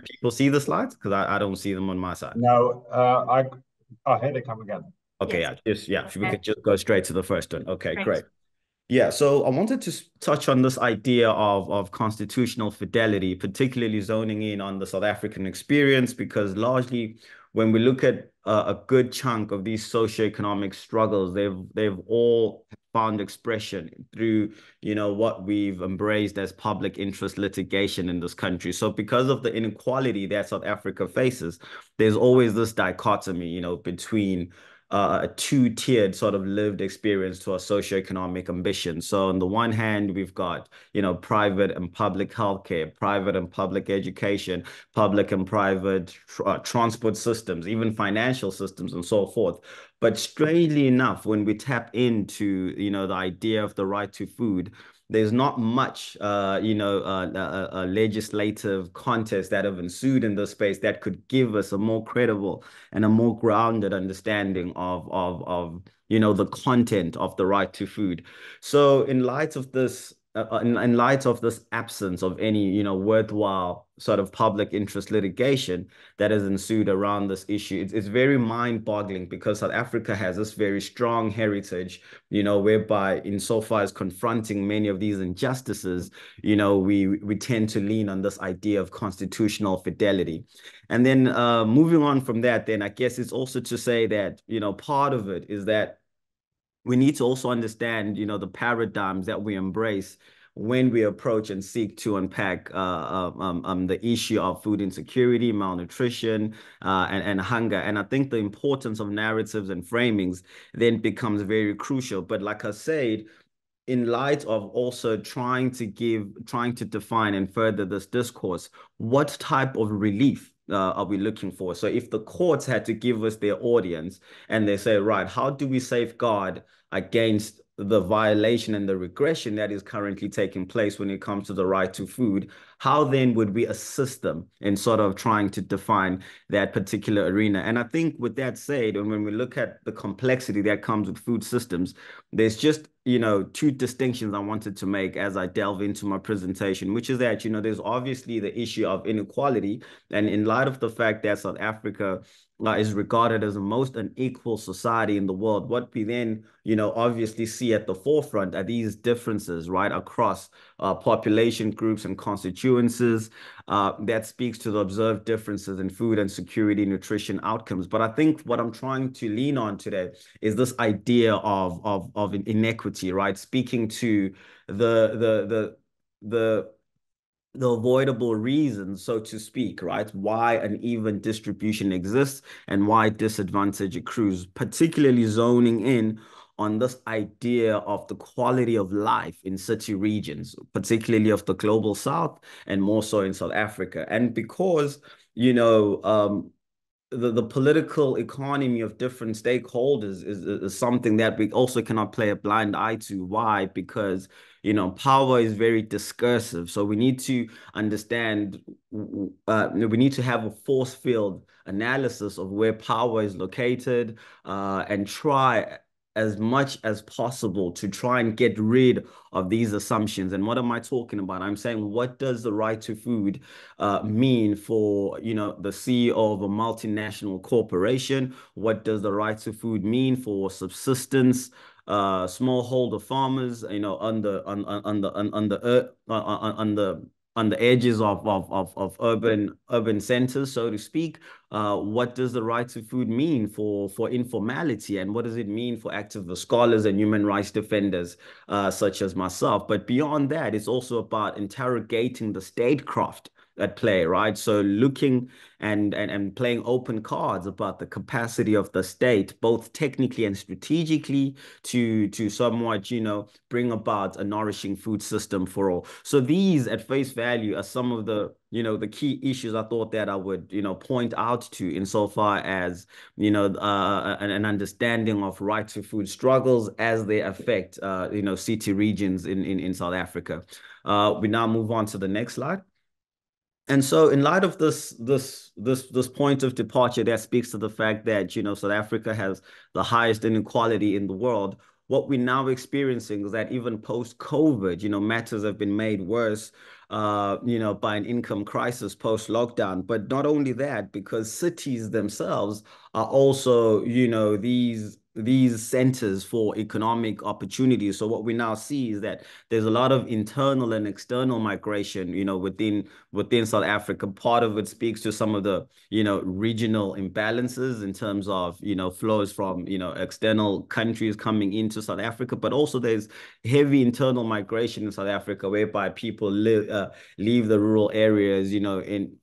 people see the slides? Because I don't see them on my side. No, I heard it come again. Okay, yes. Okay. We could just go straight to the first one. Okay, great. Yeah, so I wanted to touch on this idea of constitutional fidelity, particularly zoning in on the South African experience, because largely when we look at a good chunk of these socioeconomic struggles, they've all found expression through, you know, what we've embraced as public interest litigation in this country. So because of the inequality that South Africa faces, there's always this dichotomy, you know, between a two-tiered sort of lived experience to our socioeconomic ambition. So on the one hand, we've got, you know, private and public healthcare, private and public education, public and private transport systems, even financial systems and so forth. But strangely enough, when we tap into, you know, the idea of the right to food, there's not much, you know, legislative contests that have ensued in this space that could give us a more credible and a more grounded understanding of you know, the content of the right to food. So in light of this, in light of this absence of any, you know, worthwhile sort of public interest litigation that has ensued around this issue, it's very mind-boggling because South Africa has this very strong heritage, you know, whereby insofar as confronting many of these injustices, you know, we tend to lean on this idea of constitutional fidelity. And then moving on from that, then I guess it's also to say that, you know, part of it is that we need to also understand, you know, the paradigms that we embrace when we approach and seek to unpack the issue of food insecurity, malnutrition, and hunger. And I think the importance of narratives and framings then becomes very crucial. But like I said, in light of also trying to define and further this discourse, what type of relief are we looking for? So if the courts had to give us their audience and they say, right, how do we safeguard against the violation and the regression that is currently taking place when it comes to the right to food, how then would we assist them in sort of trying to define that particular arena? And I think with that said, and when we look at the complexity that comes with food systems, there's just, you know, two distinctions I wanted to make as I delve into my presentation, which is that, you know, there's obviously the issue of inequality. And in light of the fact that South Africa is regarded as the most unequal society in the world, what we then, you know, obviously see at the forefront are these differences, right, across population groups and constituencies. That speaks to the observed differences in food and security, nutrition outcomes. But I think what I'm trying to lean on today is this idea of inequity, right? Speaking to the avoidable reasons, so to speak, right? Why an even distribution exists and why disadvantage accrues, particularly zoning in on this idea of the quality of life in city regions, particularly of the global south and more so in South Africa. And because, you know, the political economy of different stakeholders is something that we also cannot play a blind eye to. Why? Because, you know, power is very discursive. So we need to understand, we need to have a force field analysis of where power is located and try as much as possible to try and get rid of these assumptions. And what am I talking about? I'm saying, what does the right to food mean for, you know, the CEO of a multinational corporation? What does the right to food mean for subsistence smallholder farmers? You know, on the edges of urban centers, so to speak. What does the right to food mean for informality, and what does it mean for activist scholars and human rights defenders such as myself? But beyond that, it's also about interrogating the statecraft at play, right? So looking and playing open cards about the capacity of the state, both technically and strategically, to somewhat, you know, bring about a nourishing food system for all. So these at face value are some of the, you know, the key issues I thought that I would, you know, point out to insofar as, you know, an understanding of right to food struggles as they affect, you know, city regions in South Africa. We now move on to the next slide. And so in light of this point of departure that speaks to the fact that, you know, South Africa has the highest inequality in the world, what we're now experiencing is that even post-COVID, you know, matters have been made worse, you know, by an income crisis post-lockdown. But not only that, because cities themselves are also, you know, these centers for economic opportunities. So what we now see is that there's a lot of internal and external migration, you know, within South Africa. Part of it speaks to some of the, you know, regional imbalances in terms of, you know, flows from, you know, external countries coming into South Africa, but also there's heavy internal migration in South Africa whereby people leave the rural areas, you know, in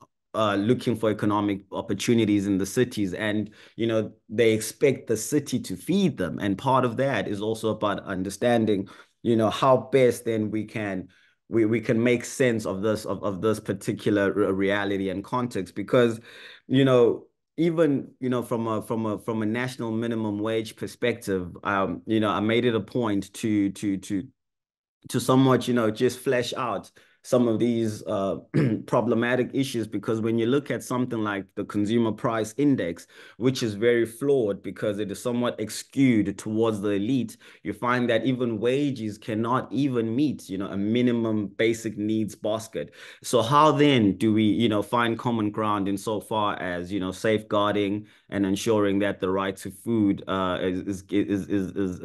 looking for economic opportunities in the cities, and, you know, they expect the city to feed them. And part of that is also about understanding, you know, how best then we can make sense of this particular reality and context. Because, you know, even, you know, from a national minimum wage perspective, you know, I made it a point to somewhat, you know, just flesh out some of these problematic issues, because when you look at something like the consumer price index, which is very flawed because it is somewhat skewed towards the elite, you find that even wages cannot even meet, you know, a minimum basic needs basket. So how then do we, you know, find common ground insofar as, you know, safeguarding and ensuring that the right to food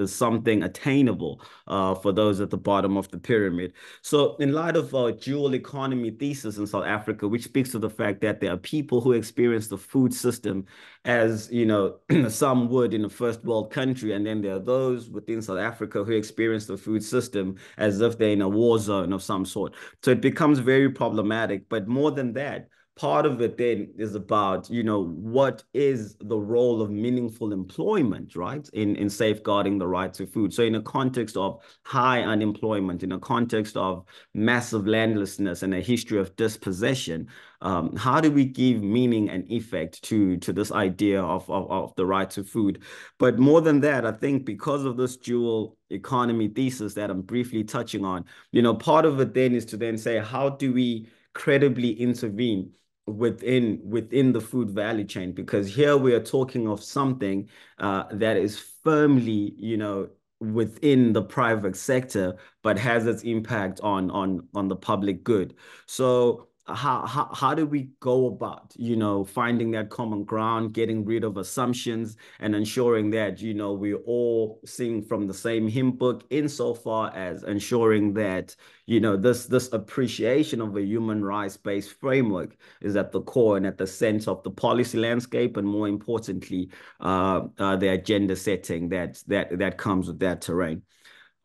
is something attainable for those at the bottom of the pyramid? So in light of dual economy thesis in South Africa, which speaks to the fact that there are people who experience the food system as, you know, some would in a first world country, and then there are those within South Africa who experience the food system as if they're in a war zone of some sort. So it becomes very problematic. But more than that, part of it then is about, you know, what is the role of meaningful employment, right, in safeguarding the right to food. So in a context of high unemployment, in a context of massive landlessness and a history of dispossession, how do we give meaning and effect to this idea of the right to food? But more than that, I think because of this dual economy thesis that I'm briefly touching on, you know, part of it then is to then say, how do we credibly intervene within the food value chain? Because here we are talking of something that is firmly, you know, within the private sector, but has its impact on the public good. So how do we go about, you know, finding that common ground, getting rid of assumptions, and ensuring that, you know, we all sing from the same hymn book, insofar as ensuring that, you know, this appreciation of a human rights-based framework is at the core and at the center of the policy landscape, and more importantly, the agenda setting that comes with that terrain.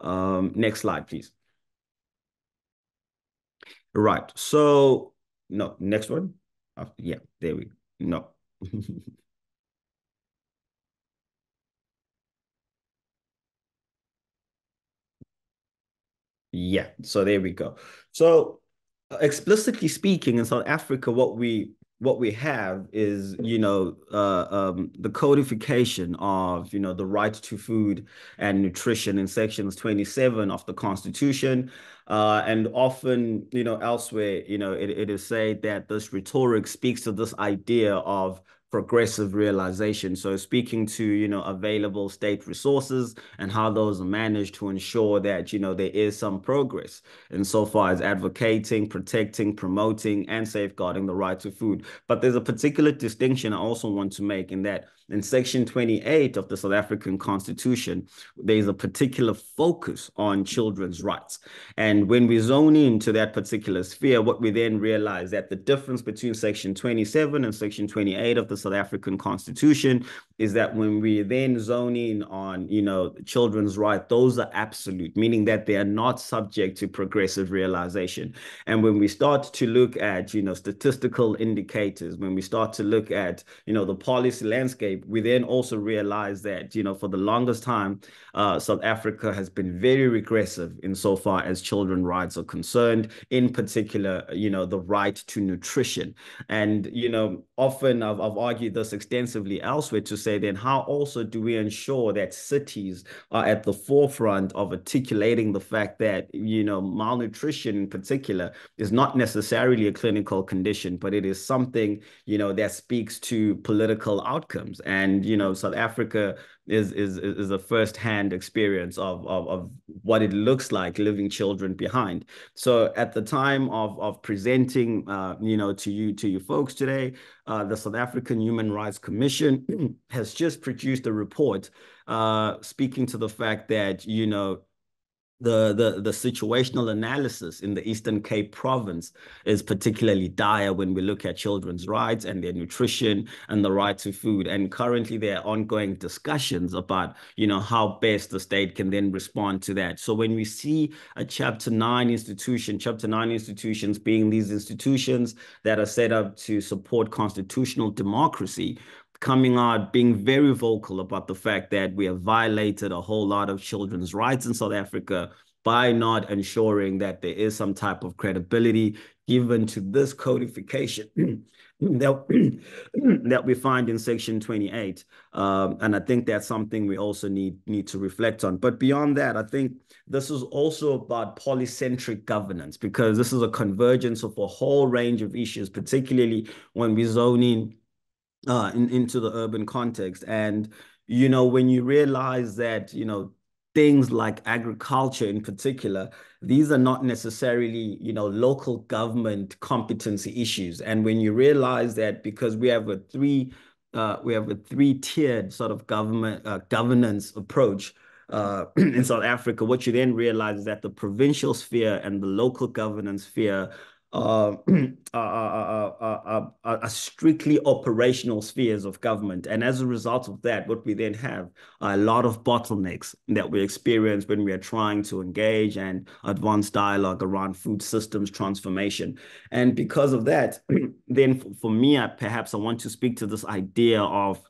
Next slide, please. Right. So, no, next one. Oh, yeah, there we go. No. Yeah, so there we go. So, explicitly speaking, in South Africa, what we have is, you know, the codification of, you know, the right to food and nutrition in sections 27 of the Constitution. And often, you know, elsewhere, you know, it is said that this rhetoric speaks to this idea of progressive realization. So speaking to, you know, available state resources and how those are managed to ensure that, you know, there is some progress insofar as advocating, protecting, promoting, and safeguarding the right to food. But there's a particular distinction I also want to make in that in section 28 of the South African Constitution, there's a particular focus on children's rights. And when we zone into that particular sphere, what we then realize that the difference between section 27 and section 28 of the South African Constitution is that when we then zone in on, you know, children's rights, those are absolute, meaning that they are not subject to progressive realization. And when we start to look at, you know, statistical indicators, when we start to look at, you know, the policy landscape, we then also realize that, you know, for the longest time, South Africa has been very regressive insofar as children's rights are concerned, in particular, you know, the right to nutrition. And, you know, often I've argued this extensively elsewhere to say then how also do we ensure that cities are at the forefront of articulating the fact that, you know, malnutrition in particular is not necessarily a clinical condition, but it is something, you know, that speaks to political outcomes. And, you know, South Africa is a first-hand experience of what it looks like leaving children behind. So at the time of presenting, you know, to you folks today, the South African Human Rights Commission has just produced a report speaking to the fact that, you know, the situational analysis in the Eastern Cape province is particularly dire when we look at children's rights and their nutrition and the right to food. And currently there are ongoing discussions about, you know, how best the state can then respond to that. So when we see a Chapter 9 institution, Chapter 9 institutions being these institutions that are set up to support constitutional democracy, coming out, being very vocal about the fact that we have violated a whole lot of children's rights in South Africa by not ensuring that there is some type of credibility given to this codification that we find in section 28. And I think that's something we also need to reflect on. But beyond that, I think this is also about polycentric governance, because this is a convergence of a whole range of issues, particularly when we zone into the urban context. And, you know, when you realize that, you know, things like agriculture in particular, these are not necessarily, you know, local government competency issues. And when you realize that, because we have a three-tiered sort of government governance approach in South Africa, what you then realize is that the provincial sphere and the local governance sphere are strictly operational spheres of government. And as a result of that, what we then have are a lot of bottlenecks that we experience when we are trying to engage and advance dialogue around food systems transformation. And because of that, then for me, I want to speak to this idea of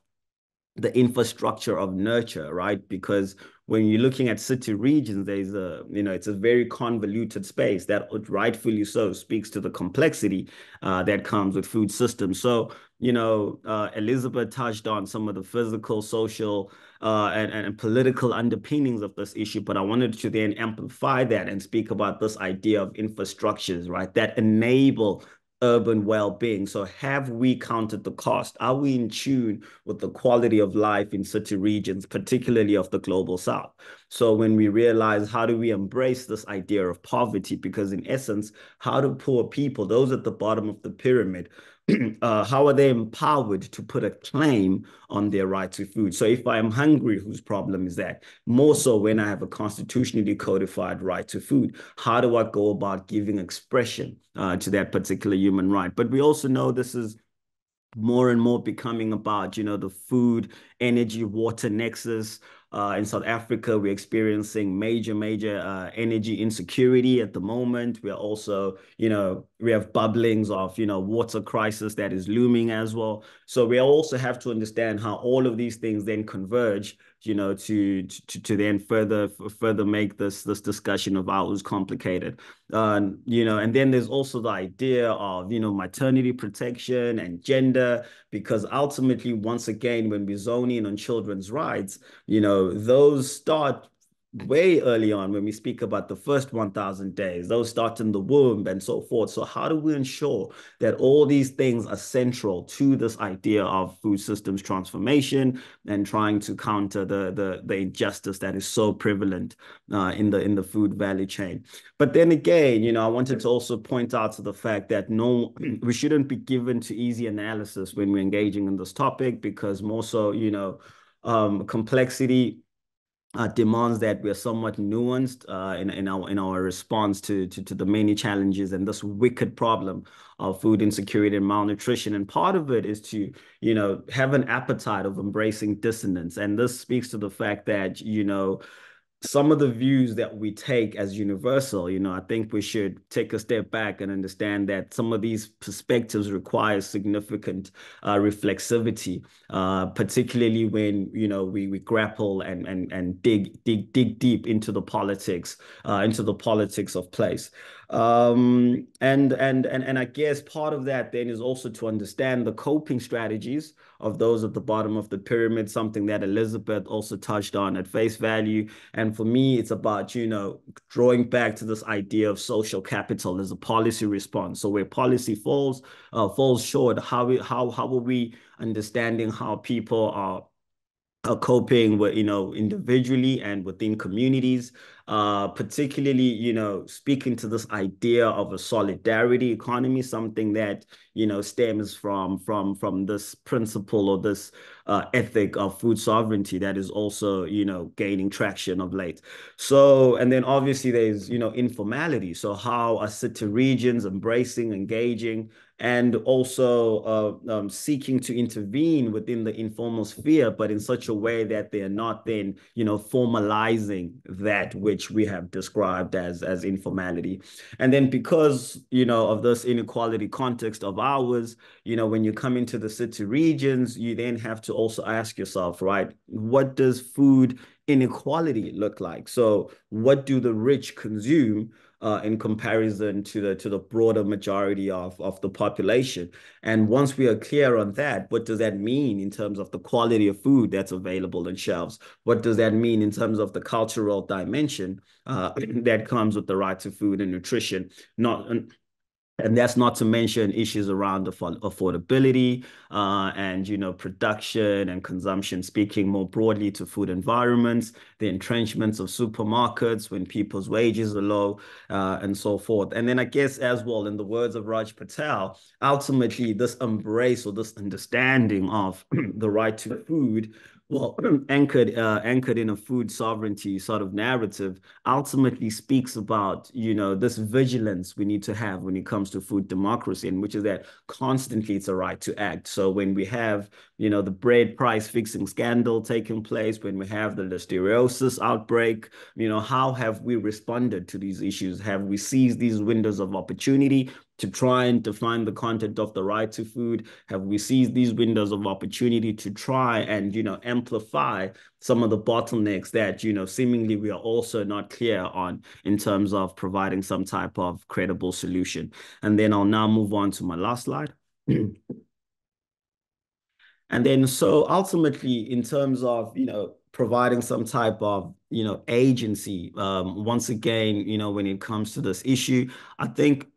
the infrastructure of nurture, right? Because when you're looking at city regions, there's a, it's a very convoluted space that rightfully so speaks to the complexity that comes with food systems. So, Elizabeth touched on some of the physical, social, and political underpinnings of this issue, but I wanted to then amplify that and speak about this idea of infrastructures, right, that enable urban well-being. So have we counted the cost? Are we in tune with the quality of life in city regions, particularly of the global south? So when we realize, how do we embrace this idea of poverty? Because in essence, how do poor people, those at the bottom of the pyramid, how are they empowered to put a claim on their right to food? So if I am hungry, whose problem is that? More so when I have a constitutionally codified right to food, how do I go about giving expression to that particular human right? But we also know this is more and more becoming about, the food, energy, water nexus. In South Africa, we're experiencing major energy insecurity at the moment. We are also, we have bubblings of, water crisis that is looming as well. So we also have to understand how all of these things then converge, to then further make this discussion of ours complicated. And then there's also the idea of, maternity protection and gender, because ultimately, once again, when we zone in on children's rights, those start way early on when we speak about the first 1,000 days, those start in the womb and so forth. So how do we ensure that all these things are central to this idea of food systems transformation and trying to counter the injustice that is so prevalent in the food value chain? But then again, I wanted to also point out to the fact that we shouldn't be given to easy analysis when we're engaging in this topic, because more so, complexity demands that we're somewhat nuanced in our response to the many challenges and this wicked problem of food insecurity and malnutrition. And part of it is to, have an appetite of embracing dissonance. And this speaks to the fact that, some of the views that we take as universal, I think we should take a step back and understand that some of these perspectives require significant reflexivity, particularly when, we grapple and dig deep into the politics, of place. And I guess part of that then is also to understand the coping strategies of those at the bottom of the pyramid, something that Elizabeth also touched on at face value. And for me, it's about, drawing back to this idea of social capital as a policy response. So where policy falls short, how are we understanding how people are coping with, individually and within communities, particularly, speaking to this idea of a solidarity economy, something that, stems from this principle or this ethic of food sovereignty that is also, gaining traction of late. So, and then obviously there's, informality. So how are city regions embracing, engaging, and also seeking to intervene within the informal sphere, but in such a way that they're not then, formalizing that which we have described as informality. And then because, of this inequality context of ours, when you come into the city regions, you then have to also ask yourself, right, what does food inequality look like? So what do the rich consume in comparison to the broader majority of the population? And once we are clear on that, what does that mean in terms of the quality of food that's available on shelves? What does that mean in terms of the cultural dimension that comes with the right to food and nutrition? And that's not to mention issues around affordability and, production and consumption, speaking more broadly to food environments, the entrenchments of supermarkets when people's wages are low and so forth. And then I guess as well, in the words of Raj Patel, ultimately this embrace or this understanding of the right to food well, anchored in a food sovereignty sort of narrative, ultimately speaks about, you know, this vigilance we need to have when it comes to food democracy, and which is that constantly it's a right to act. So when we have, you know, the bread price fixing scandal taking place, when we have the listeriosis outbreak, you know, how have we responded to these issues? Have we seized these windows of opportunity to try and define the content of the right to food? Have we seized these windows of opportunity to try and, you know, amplify some of the bottlenecks that, you know, seemingly we are also not clear on in terms of providing some type of credible solution? And then I'll now move on to my last slide. And then, so ultimately, in terms of, you know, providing some type of, you know, agency, once again, you know, when it comes to this issue, I think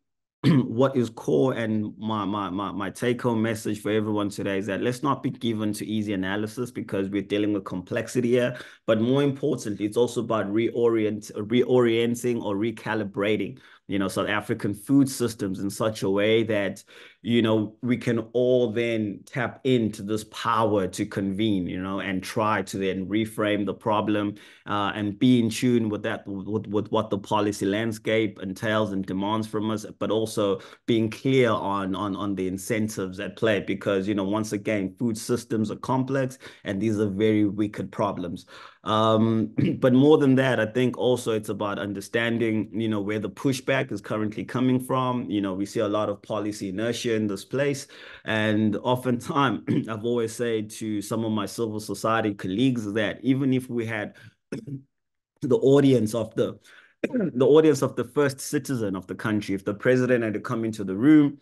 what is core and my take-home message for everyone today is that let's not be given to easy analysis, because we're dealing with complexity here. But more importantly, it's also about reorienting or recalibrating, you know, South African food systems in such a way that, you know, we can all then tap into this power to convene, you know, and try to then reframe the problem and be in tune with that, with what the policy landscape entails and demands from us, but also being clear on the incentives at play, because, you know, once again, food systems are complex and these are very wicked problems. But more than that, I think also it's about understanding, you know, where the pushback is currently coming from. You know, we see a lot of policy inertia in this place. And oftentimes, I've always said to some of my civil society colleagues that even if we had the audience of the first citizen of the country, if the president had to come into the room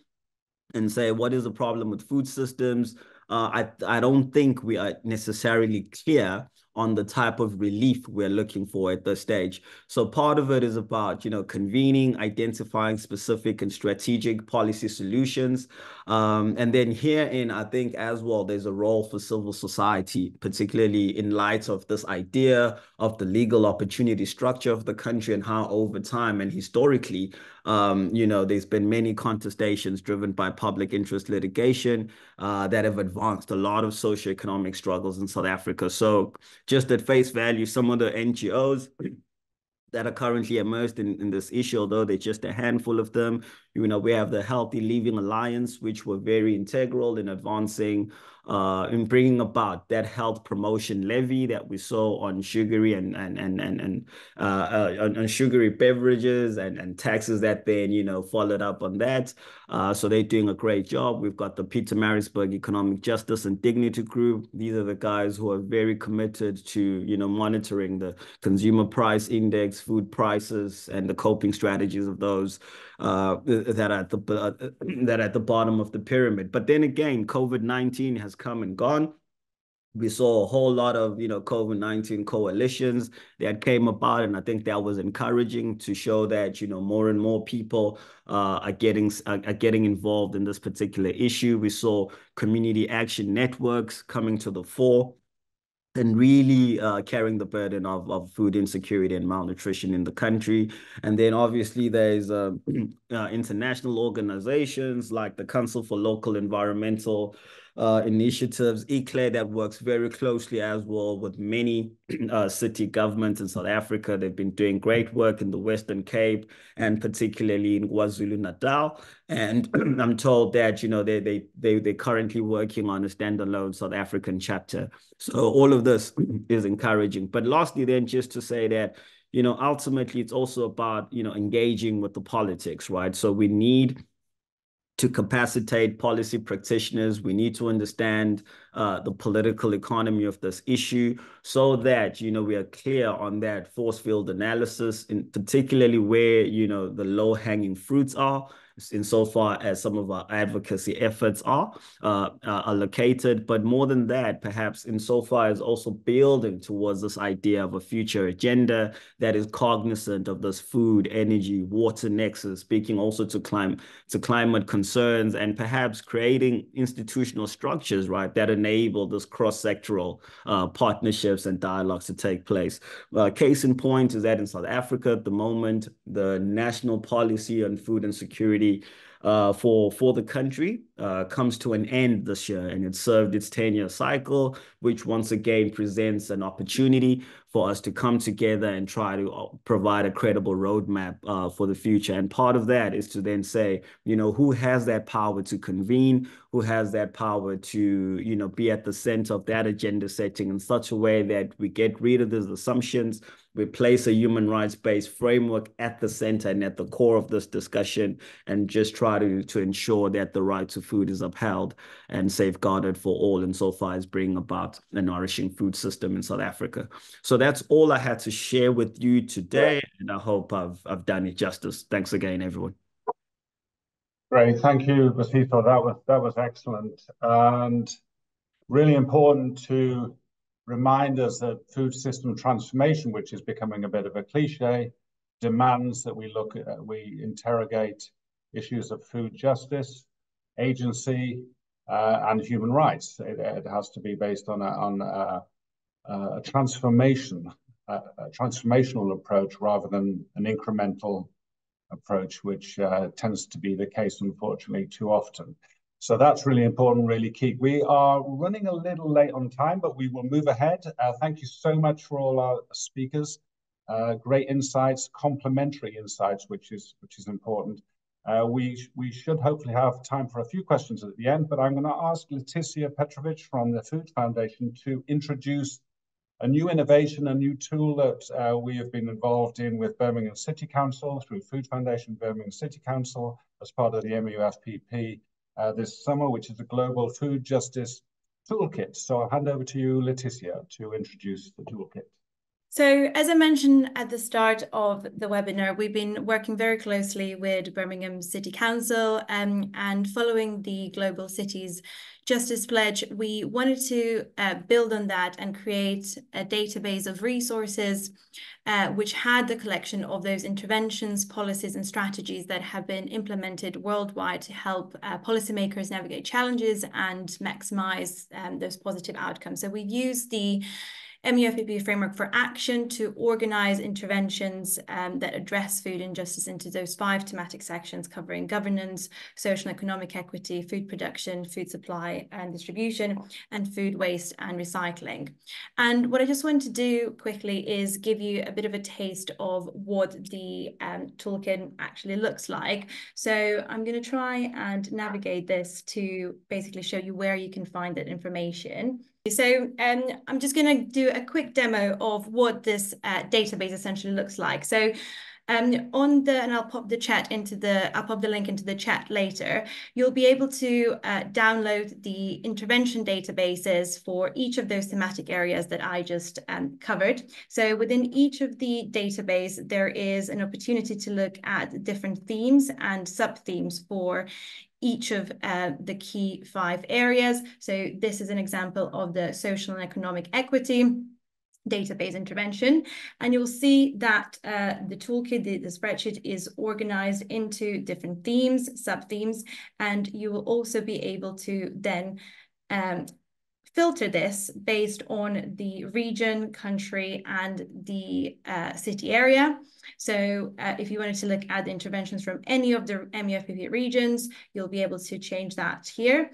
and say, what is the problem with food systems? I don't think we are necessarily clear on the type of relief we're looking for at this stage. So part of it is about, you know, convening, identifying specific and strategic policy solutions. And then herein, I think as well, there's a role for civil society, particularly in light of this idea of the legal opportunity structure of the country and how over time and historically, you know, there's been many contestations driven by public interest litigation that have advanced a lot of socioeconomic struggles in South Africa. So just at face value, some of the NGOs that are currently immersed in this issue, although they're just a handful of them, you know, we have the Healthy Living Alliance, which were very integral in advancing, in bringing about that health promotion levy that we saw on sugary and on sugary beverages and taxes that then, you know, followed up on that. So they're doing a great job. We've got the Peter Maritzburg Economic Justice and Dignity Group. These are the guys who are very committed to, you know, monitoring the consumer price index, food prices, and the coping strategies of those that are at the bottom of the pyramid. But then again, COVID-19 has come and gone. We saw a whole lot of, you know, COVID-19 coalitions that came about, and I think that was encouraging to show that, you know, more and more people are getting involved in this particular issue. We saw community action networks coming to the fore and really carrying the burden of food insecurity and malnutrition in the country. And then obviously there's international organizations like the Council for Local Environmental Initiatives, ICLE, that works very closely as well with many city governments in South Africa. They've been doing great work in the Western Cape and particularly in KwaZulu-Natal. And I'm told that, you know, they're currently working on a standalone South African chapter. So all of this is encouraging. But lastly, then, just to say that, you know, ultimately it's also about, you know, engaging with the politics, right? So we need to capacitate policy practitioners. We need to understand the political economy of this issue so that, you know, we are clear on that force field analysis, and particularly where, you know, the low hanging fruits are insofar as some of our advocacy efforts are located. But more than that, perhaps insofar as also building towards this idea of a future agenda that is cognizant of this food, energy, water nexus, speaking also to climate concerns, and perhaps creating institutional structures, right, that enable this cross-sectoral partnerships and dialogues to take place. Case in point is that in South Africa at the moment, the National Policy on Food and Security for the country comes to an end this year, and it served its 10-year cycle, which once again presents an opportunity for us to come together and try to provide a credible roadmap for the future. And part of that is to then say, you know, who has that power to convene, who has that power to, you know, be at the center of that agenda setting in such a way that we get rid of these assumptions, we place a human rights-based framework at the center and at the core of this discussion, and just try to ensure that the right to food is upheld and safeguarded for all, and so far as bringing about a nourishing food system in South Africa. So that's all I had to share with you today, and I hope I've done it justice. Thanks again, everyone. Great, thank you, Basizo. That was excellent, and really important to remind us that food system transformation, which is becoming a bit of a cliche, demands that we look at, we interrogate issues of food justice, agency, and human rights. It has to be based on a transformation, a transformational approach rather than an incremental approach, which tends to be the case, unfortunately, too often. So that's really important, really key. We are running a little late on time, but we will move ahead. Thank you so much for all our speakers. Great insights, complementary insights, which is important. We should hopefully have time for a few questions at the end, but I'm going to ask Leticia Petrovich from the Food Foundation to introduce a new innovation, a new tool that we have been involved in with Birmingham City Council, through Food Foundation Birmingham City Council, as part of the MUFPP. This summer, which is the Global Food Justice Toolkit. So I'll hand over to you, Leticia, to introduce the toolkit. So as I mentioned at the start of the webinar, we've been working very closely with Birmingham City Council, and following the Global Cities Justice Pledge, we wanted to build on that and create a database of resources which had the collection of those interventions, policies and strategies that have been implemented worldwide to help policymakers navigate challenges and maximize those positive outcomes. So we use the MUFPP framework for action to organize interventions that address food injustice into those 5 thematic sections covering governance, social and economic equity, food production, food supply and distribution, and food waste and recycling. And what I just want to do quickly is give you a bit of a taste of what the toolkit actually looks like. So I'm going to try and navigate this to basically show you where you can find that information. So I'm just going to do a quick demo of what this database essentially looks like. So and I'll pop the link into the chat later. You'll be able to download the intervention databases for each of those thematic areas that I just covered. So within each of the database, there is an opportunity to look at different themes and sub-themes for each of the key 5 areas. So this is an example of the social and economic equity database intervention, and you'll see that the toolkit, the spreadsheet, is organized into different themes, sub-themes, and you will also be able to then filter this based on the region, country, and the city area. So if you wanted to look at the interventions from any of the MUFPP regions, you'll be able to change that here.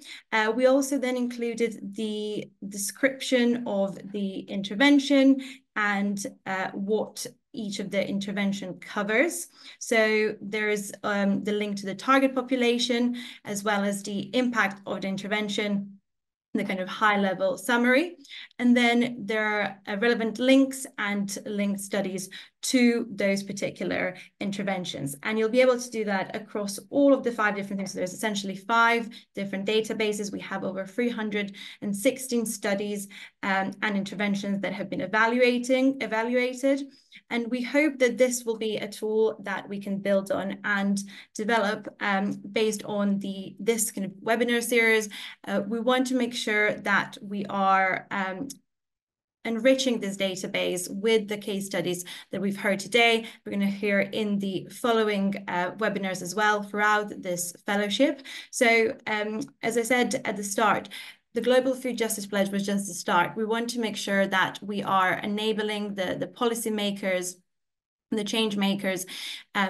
We also then included the description of the intervention and what each of the intervention covers. So there is the link to the target population, as well as the impact of the intervention, the kind of high-level summary. And then there are relevant links and linked studies to those particular interventions. And you'll be able to do that across all of the 5 different things. So there's essentially 5 different databases. We have over 316 studies and interventions that have been evaluated. And we hope that this will be a tool that we can build on and develop based on this kind of webinar series. We want to make sure that we are enriching this database with the case studies that we've heard today. We're going to hear in the following webinars as well throughout this fellowship. So as I said at the start, the Global Food Justice Pledge was just the start. We want to make sure that we are enabling the policymakers the change makers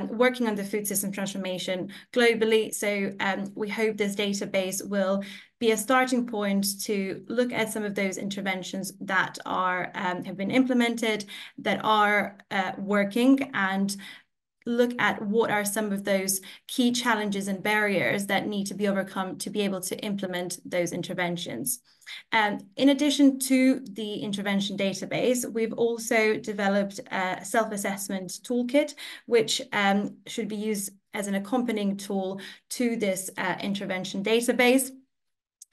working on the food system transformation globally. So we hope this database will be a starting point to look at some of those interventions that are have been implemented, that are working, and look at what are some of those key challenges and barriers that need to be overcome to be able to implement those interventions. In addition to the intervention database, we've also developed a self-assessment toolkit, which should be used as an accompanying tool to this intervention database,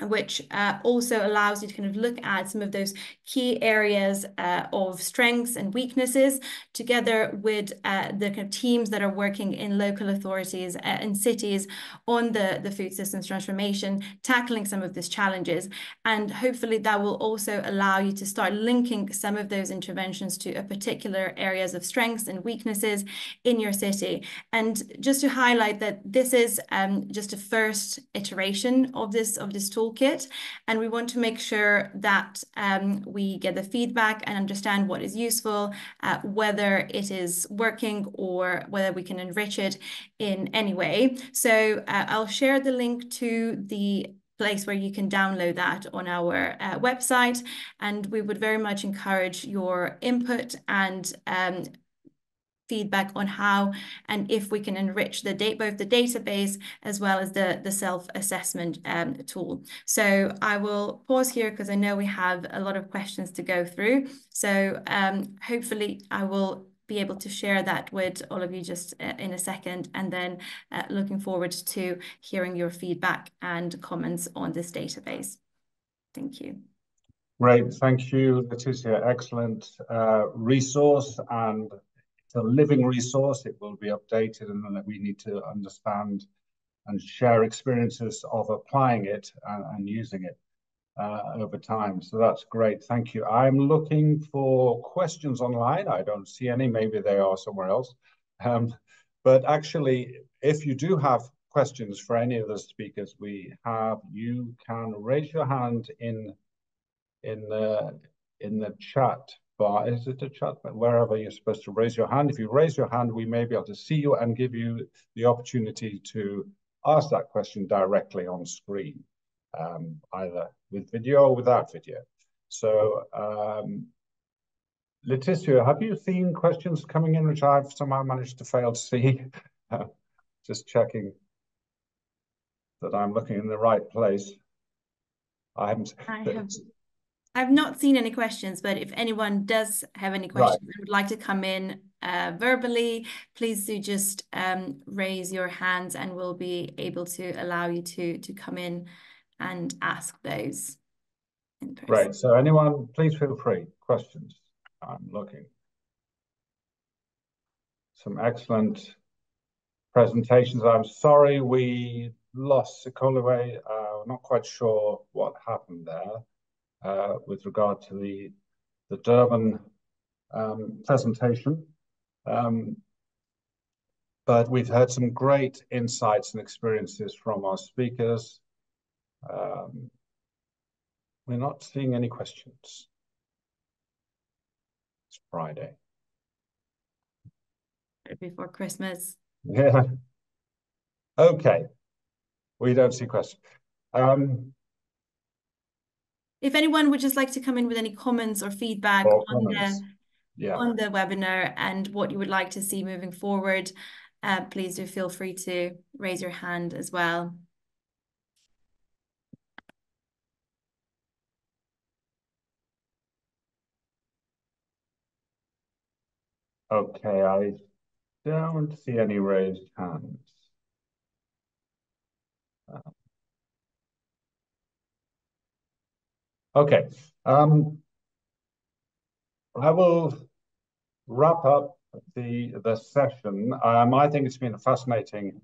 which also allows you to kind of look at some of those key areas of strengths and weaknesses, together with the kind of teams that are working in local authorities and cities on the food systems transformation, tackling some of these challenges. And hopefully that will also allow you to start linking some of those interventions to a particular areas of strengths and weaknesses in your city. And just to highlight that this is just a first iteration of this tool kit, and we want to make sure that we get the feedback and understand what is useful, whether it is working or whether we can enrich it in any way. So I'll share the link to the place where you can download that on our website, and we would very much encourage your input and feedback on how and if we can enrich both the database as well as the self-assessment tool. So I will pause here because I know we have a lot of questions to go through. So hopefully I will be able to share that with all of you just in a second, and then looking forward to hearing your feedback and comments on this database. Thank you. Great, thank you, Leticia. Excellent resource, and it's a living resource. It will be updated, and then we need to understand and share experiences of applying it and using it over time. So that's great. Thank you. I'm looking for questions online. I don't see any. Maybe they are somewhere else. But actually, if you do have questions for any of the speakers we have, you can raise your hand in the chat. Is it a chat? Wherever you're supposed to raise your hand. If you raise your hand, we may be able to see you and give you the opportunity to ask that question directly on screen, either with video or without video. So, Leticia, have you seen questions coming in which I've somehow managed to fail to see? Just checking that I'm looking in the right place. I've not seen any questions, but if anyone does have any questions and would like to come in verbally, please do just raise your hands and we'll be able to allow you to come in and ask those in person. Right, so anyone, please feel free. Questions, I'm looking. Some excellent presentations. I'm sorry we lost Cecile. I'm not quite sure what happened there. With regard to the Durban presentation. But we've heard some great insights and experiences from our speakers. We're not seeing any questions. It's Friday. Before Christmas. Yeah. Okay. We don't see questions. If anyone would just like to come in with any comments or feedback on the webinar and what you would like to see moving forward, please do feel free to raise your hand as well. Okay, I don't see any raised hands. Okay, I will wrap up the session. I think it's been a fascinating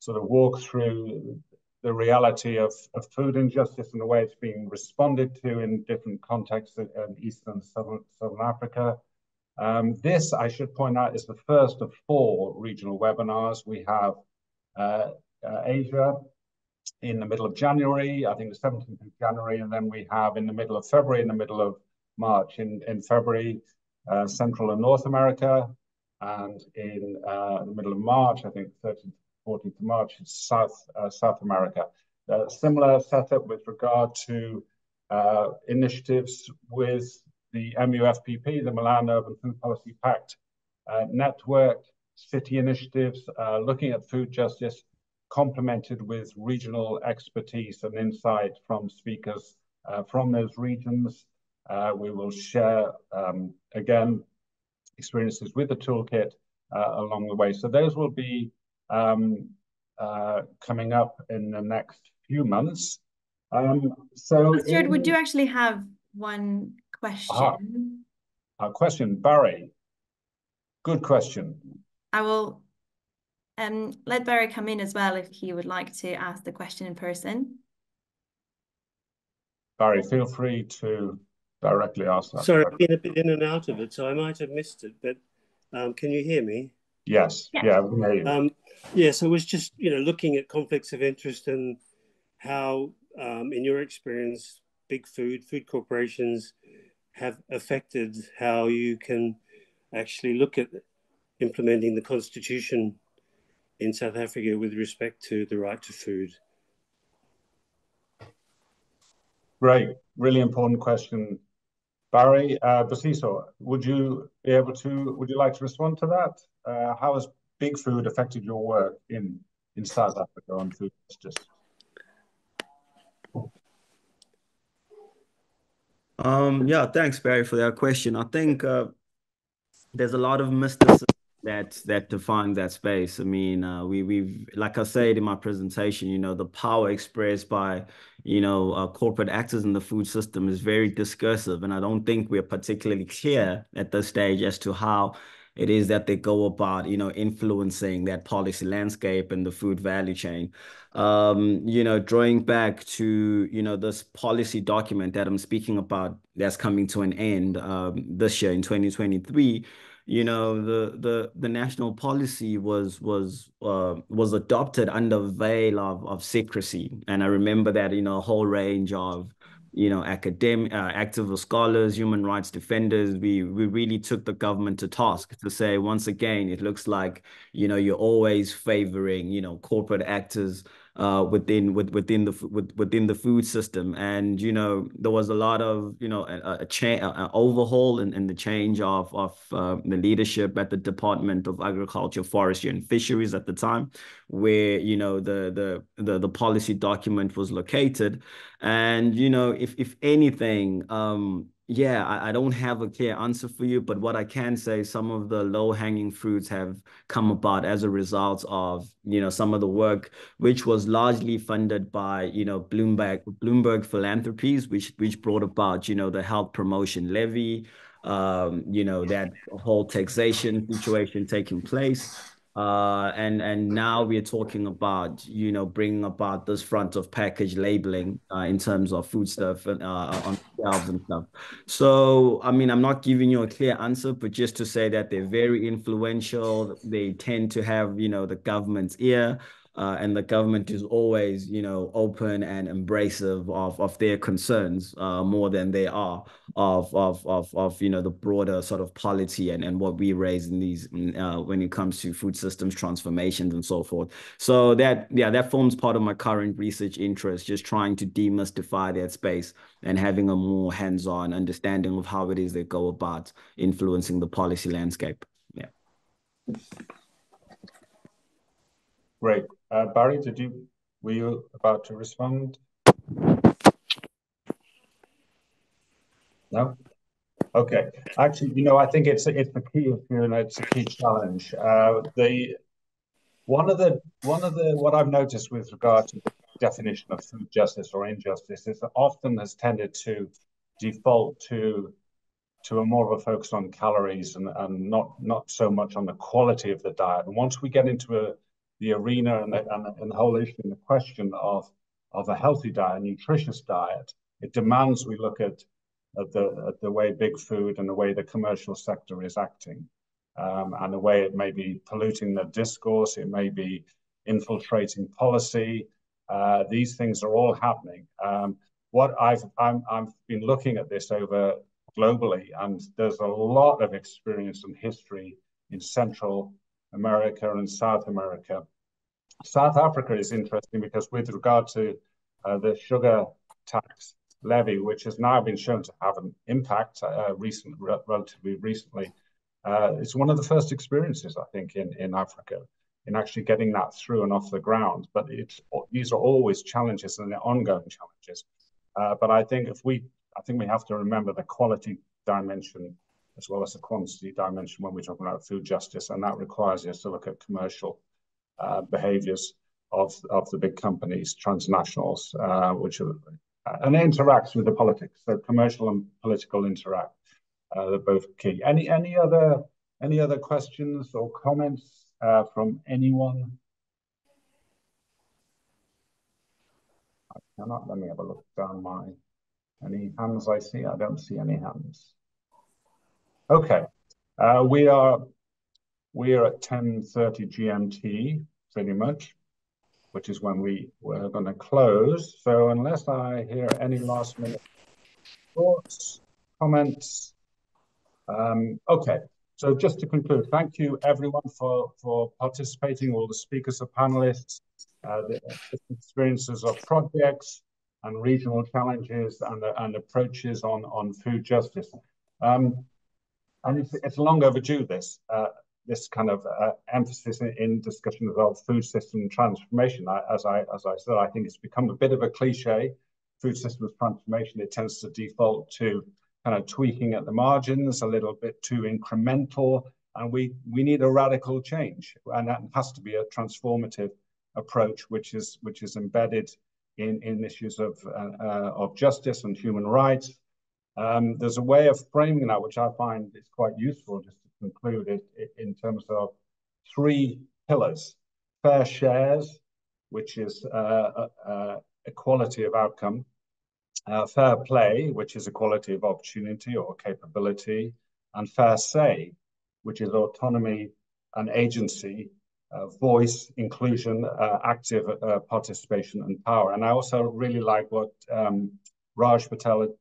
sort of walk through the reality of food injustice and the way it's being responded to in different contexts in Eastern and Southern Africa. This, I should point out, is the first of 4 regional webinars. We have Asia in the middle of January, I think the 17th of January, and then we have in the middle of February, in the middle of March, in February, Central and North America, and in the middle of March, I think 13th, 14th of March, in South America. Similar setup with regard to initiatives with the MUFPP, the Milan Urban Food Policy Pact network, city initiatives looking at food justice, complemented with regional expertise and insight from speakers from those regions. We will share, again, experiences with the toolkit along the way. So those will be coming up in the next few months. So Stuart, we do actually have one question. Our question, Barry. Good question. I will let Barry come in as well if he would like to ask the question in person. Barry, feel free to directly ask that. Sorry, I've been a bit in and out of it, so I might have missed it, but can you hear me? Yes, yeah. Yes, I was just, looking at conflicts of interest and how, in your experience, big food corporations have affected how you can actually look at implementing the constitution in South Africa with respect to the right to food. Great, really important question, Barry. Basizo, would you like to respond to that? How has big food affected your work in South Africa on food justice? Yeah, thanks, Barry, for that question. I think there's a lot of mysticism that defines that space. I mean, we've, like I said in my presentation, the power expressed by, corporate actors in the food system is very discursive. And I don't think we're particularly clear at this stage as to how it is that they go about, influencing that policy landscape and the food value chain. Drawing back to, this policy document that I'm speaking about that's coming to an end this year in 2023, the national policy was adopted under a veil of secrecy. And I remember that, a whole range of, academic, activist scholars, human rights defenders, we really took the government to task to say, once again, it looks like, you're always favoring, corporate actors within the food system. And, there was a lot of, an overhaul and the change of the leadership at the Department of Agriculture, Forestry and Fisheries at the time, where, the policy document was located. And, if anything, yeah, I don't have a clear answer for you, but what I can say, some of the low-hanging fruits have come about as a result of, some of the work which was largely funded by, Bloomberg Philanthropies, which brought about, the health promotion levy, that whole taxation situation taking place. And now we're talking about, bringing about this front of package labeling in terms of food stuff and, on shelves and stuff. So, I mean, I'm not giving you a clear answer, but just to say that they're very influential. They tend to have, the government's ear, and the government is always, open and embracive of their concerns more than they are of the broader sort of polity and what we raise in these when it comes to food systems transformations and so forth. So that forms part of my current research interest, just trying to demystify that space and having a more hands-on understanding of how it is they go about influencing the policy landscape. Yeah. Great. Barry, were you about to respond? No? Okay. Actually, I think it's a key issue and it's a key challenge. What I've noticed with regard to the definition of food justice or injustice is that often has tended to default to a more of a focus on calories and not so much on the quality of the diet. And once we get into the arena and the whole issue and the question of a healthy diet, a nutritious diet, it demands we look at the way big food and the way the commercial sector is acting, and the way it may be polluting the discourse, it may be infiltrating policy. These things are all happening. I've been looking at this over globally, and there's a lot of experience and history in Central America and South America. South Africa is interesting because with regard to the sugar tax levy, which has now been shown to have an impact relatively recently, it's one of the first experiences, I think, in Africa in actually getting that through and off the ground. But these are always challenges, and they're ongoing challenges. But I think we have to remember the quality dimension as well as the quantity dimension when we're talking about food justice, and that requires us to look at commercial behaviours of the big companies, transnationals, which are, and it interacts with the politics. So commercial and political interact. They're both key. Any other questions or comments from anyone? I cannot. Let me have a look down my any hands I see. I don't see any hands. Okay, we are at 10:30 GMT pretty much, which is when we're going to close. So unless I hear any last minute thoughts, comments. Okay, so just to conclude, thank you everyone for participating, all the speakers, the panelists, the experiences of projects and regional challenges and approaches on food justice. And it's long overdue, this kind of emphasis in discussions of food system transformation. As I said, I think it's become a bit of a cliche, food systems transformation. It tends to default to kind of tweaking at the margins, a little bit too incremental, and we need a radical change, and that has to be a transformative approach, which is embedded in issues of justice and human rights. There's a way of framing that which I find is quite useful, just to conclude it in terms of three pillars: fair shares, which is equality of outcome. Fair play, which is equality of opportunity or capability, and fair say, which is autonomy and agency, voice, inclusion, active participation and power. And I also really like what Raj Patel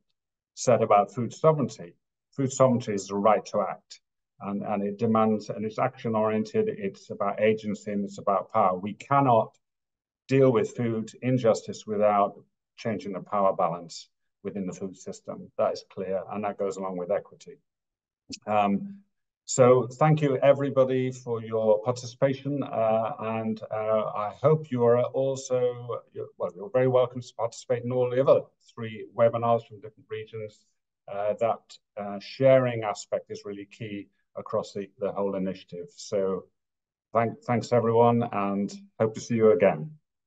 said about food sovereignty. Food sovereignty is the right to act, and it demands, and it's action-oriented, it's about agency, and it's about power. We cannot deal with food injustice without changing the power balance within the food system. That is clear, and that goes along with equity. So thank you everybody for your participation, and I hope you are also, you're very welcome to participate in all the other three webinars from different regions. That sharing aspect is really key across the whole initiative. So thanks everyone, and hope to see you again.